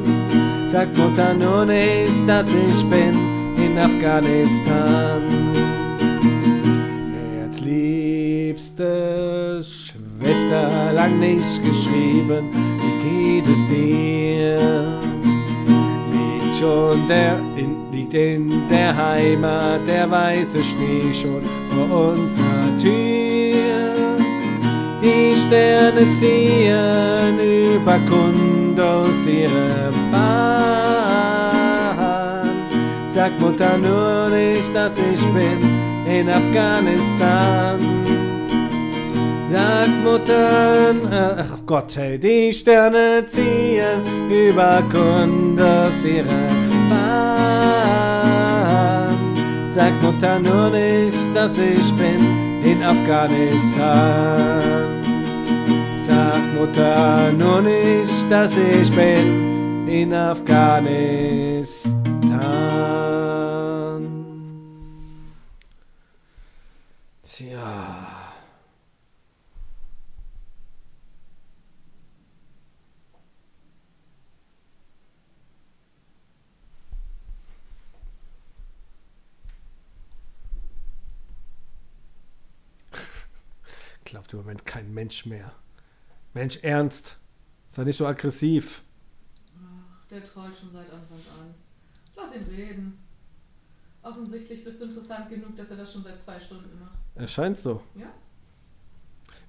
Sagt Mutter nur nicht, dass ich bin in Afghanistan. Herzliebste Schwester, lang nicht geschrieben, wie geht es dir? Liegt in der Heimat der weiße Schnee schon vor unserer Tür. Die Sterne ziehen über Kunduz ihre Bahn. Sag Mutter nur nicht, dass ich bin in Afghanistan. Sag Mutter, ach Gott, hey, die Sterne ziehen über Kunduz ihre Bahn. Sag Mutter nur nicht, dass ich bin in Afghanistan. Sag Mutter nur nicht, dass ich bin in Afghanistan. Tja. Glaubt im Moment kein Mensch mehr. Mensch, Ernst, sei nicht so aggressiv. Ach, der trollt schon seit Anfang an. Lass ihn reden. Offensichtlich bist du interessant genug, dass er das schon seit 2 Stunden macht. Er scheint so. Ja?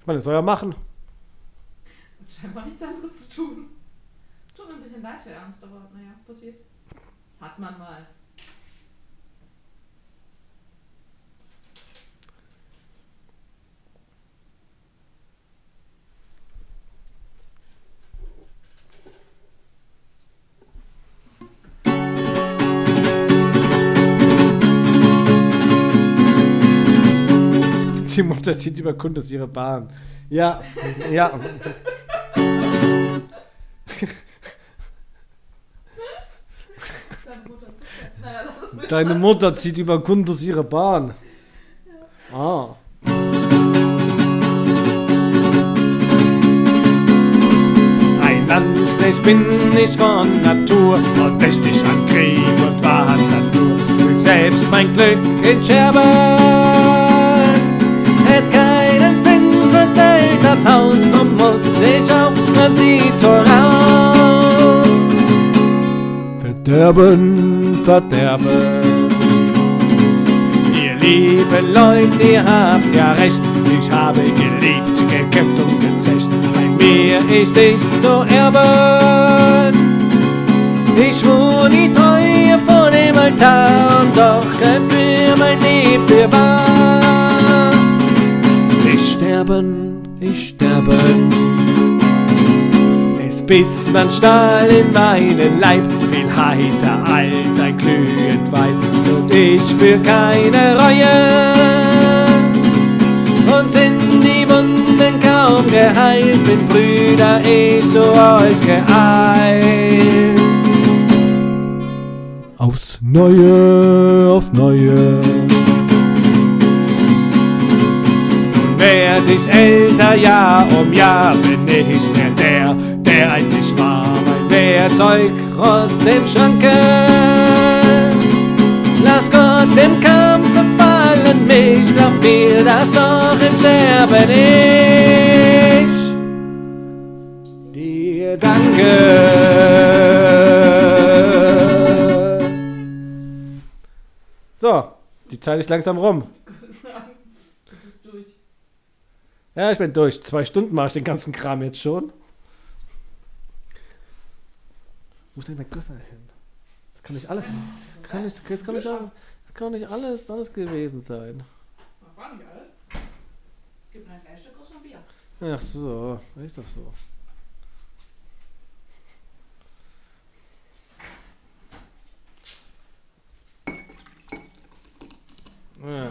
Ich meine, das soll er machen. Und scheinbar nichts anderes zu tun. Tut mir ein bisschen leid für Ernst, aber naja, passiert. Hat man mal. Die Mutter zieht über Kunduz ihre Bahn. Ja, ja. Deine Mutter zieht über Kunduz ihre Bahn. Ah. Ein Landsknecht bin ich von Natur, und mächtig an Krieg und Verhandlung. Füg selbst mein Glück in Scherben. Haus, nun muss ich auch, man sieht voraus. Verderben, Verderben. Ihr lieben Leute, ihr habt ja recht. Ich habe geliebt, gekämpft und gezecht. Bei mir ist nichts zu erben. Ich schwur die Treue vor dem Altar, und doch rennt für mein Leben für wahr. Ich sterben. Ich sterbe, es biss man Stahl in meinen Leib, viel heißer als ein glühend Weib, und ich spür keine Reue, und sind die Wunden kaum geheilt, bin Brüder, ich zu euch geeilt. Aufs Neue, aufs Neue. Werd ich älter, Jahr um Jahr, bin ich nicht mehr der, der eigentlich war. Mein Werkzeug aus dem Schranke. Lass Gott im Kampf fallen mich, glaub mir, dass doch im Sterben ich dir danke. So, die Zeit ist langsam rum. Ja, ich bin durch. 2 Stunden mache ich den ganzen Kram jetzt schon. Wo ist denn mein Gösser hin? Das kann nicht alles. Das kann nicht alles gewesen sein. Das war nicht alles. Gib mir ein Fleischstück aus dem Bier. Ach so, ist das so. Ja.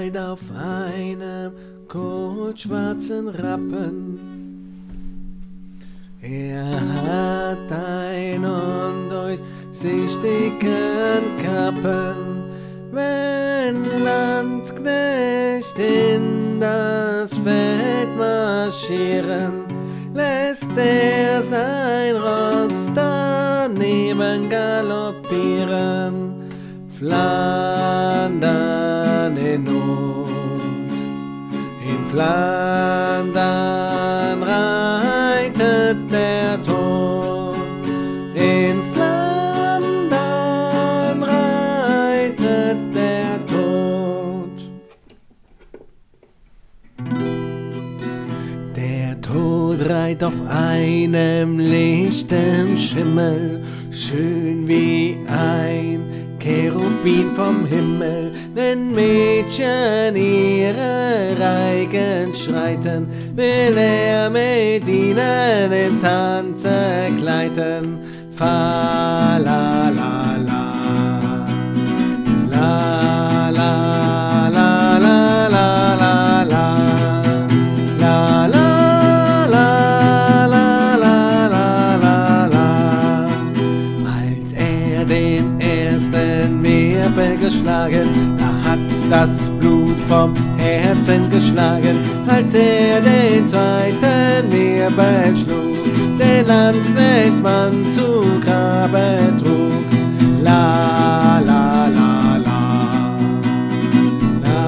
Kleid auf einem kohlschwarzen Rappen. Er hat ein undurchsichtigen Kappen, wenn Landsknecht in das Feld marschieren, lässt er sein Ross daneben galoppieren. Flandern in Not, in Flandern reitet der Tod, in Flandern reitet der Tod. Der Tod reitet auf einem lichten Schimmel, schön wie ein Cherubin vom Himmel, wenn Mädchen ihre Reigen schreiten, will er mit ihnen im Tanze gleiten. Fa la la la, la la la la la la la, la la. Geschlagen, da hat das Blut vom Herzen geschlagen, als er den zweiten Wirbel schlug, den Landsknechtmann zu Grabe trug. La la la la, la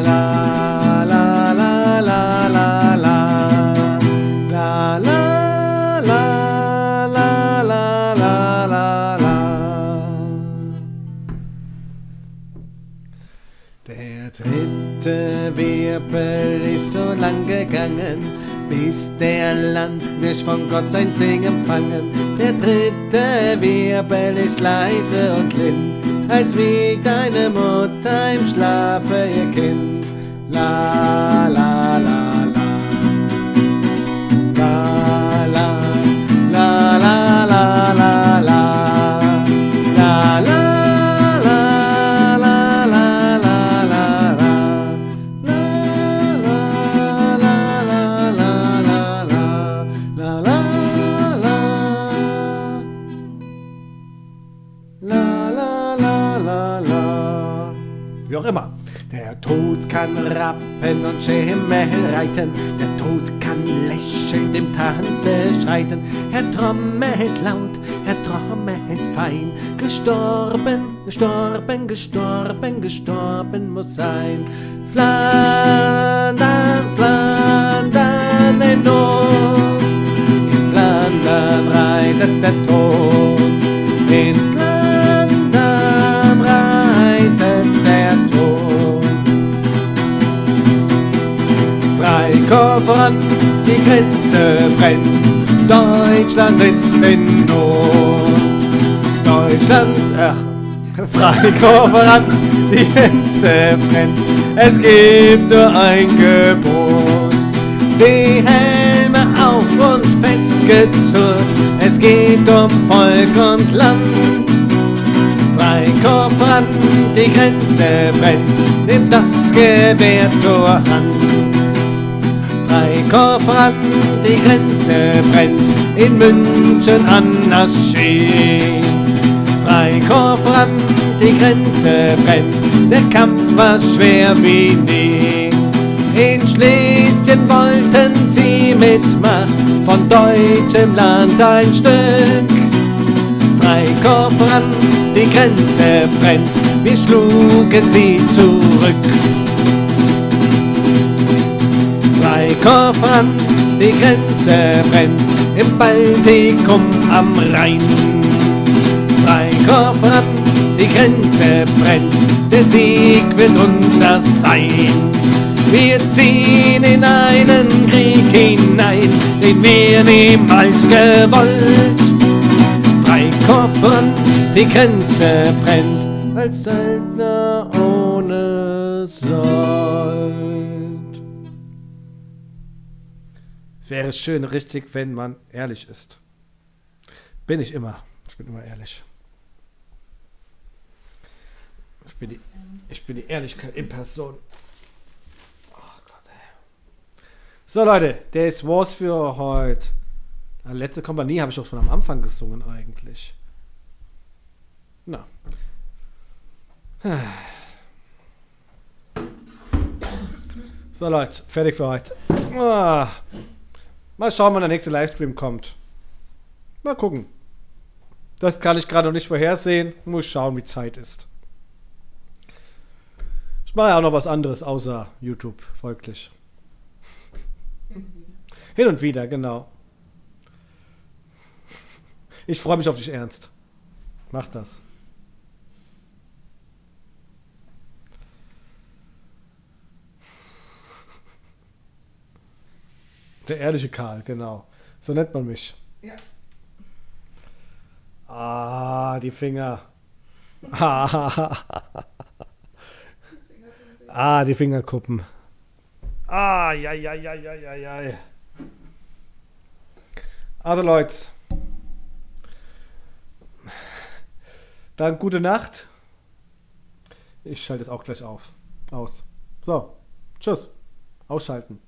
la la la la la la, la la. Der Wirbel ist so lang gegangen, bis der Landsknecht von Gott sein Segen empfangen. Der dritte Wirbel ist leise und lind, als wiegt eine Mutter im Schlafe ihr Kind. La la la la, la la la la la la la, la la. Immer. Der Tod kann Rappen und Schimmel reiten, der Tod kann lächelnd im Tanze schreiten. Er trommelt laut, er trommelt fein, gestorben, gestorben, gestorben, gestorben muss sein. Flandern, Flandern in Not, in Flandern reitet der Tod, in Flandern reitet der Tod. Freikorps, die Grenze brennt, Deutschland ist in Not. Deutschland, ach, Freikorps, die Grenze brennt, es gibt nur ein Gebot. Die Helme auf und festgezurrt, es geht um Volk und Land. Freikorps, die Grenze brennt, nimmt das Gewehr zur Hand. Freikorps, die Grenze brennt, in München an Aschee. Freikorps, die Grenze brennt, der Kampf war schwer wie nie. In Schlesien wollten sie mit Macht von deutschem Land ein Stück. Freikorps, die Grenze brennt, wir schlugen sie zurück. Freikorps, die Grenze brennt, im Baltikum am Rhein. Freikorps, die Grenze brennt, der Sieg wird unser sein. Wir ziehen in einen Krieg hinein, den wir niemals gewollt. Freikorps, die Grenze brennt, als Söldner ohne Sold. Es wäre schön richtig, wenn man ehrlich ist. Bin ich immer. Ich bin immer ehrlich. Ich bin die Ehrlichkeit in Person. So Leute, das war's für heute. Letzte Kompanie habe ich auch schon am Anfang gesungen eigentlich. Na. So Leute, fertig für heute. Mal schauen, wann der nächste Livestream kommt. Mal gucken. Das kann ich gerade noch nicht vorhersehen. Muss schauen, wie Zeit ist. Ich mache ja auch noch was anderes außer YouTube, folglich. Hin und wieder, genau. Ich freue mich auf dich, Ernst. Mach das. Der ehrliche Karl, genau. So nennt man mich. Ja. Ah, die Finger. Ah, die Fingerkuppen. Ah, ja, ja, ja, ja, ja, ja. Also Leute, dann gute Nacht. Ich schalte jetzt auch gleich aus. So, tschüss. Ausschalten.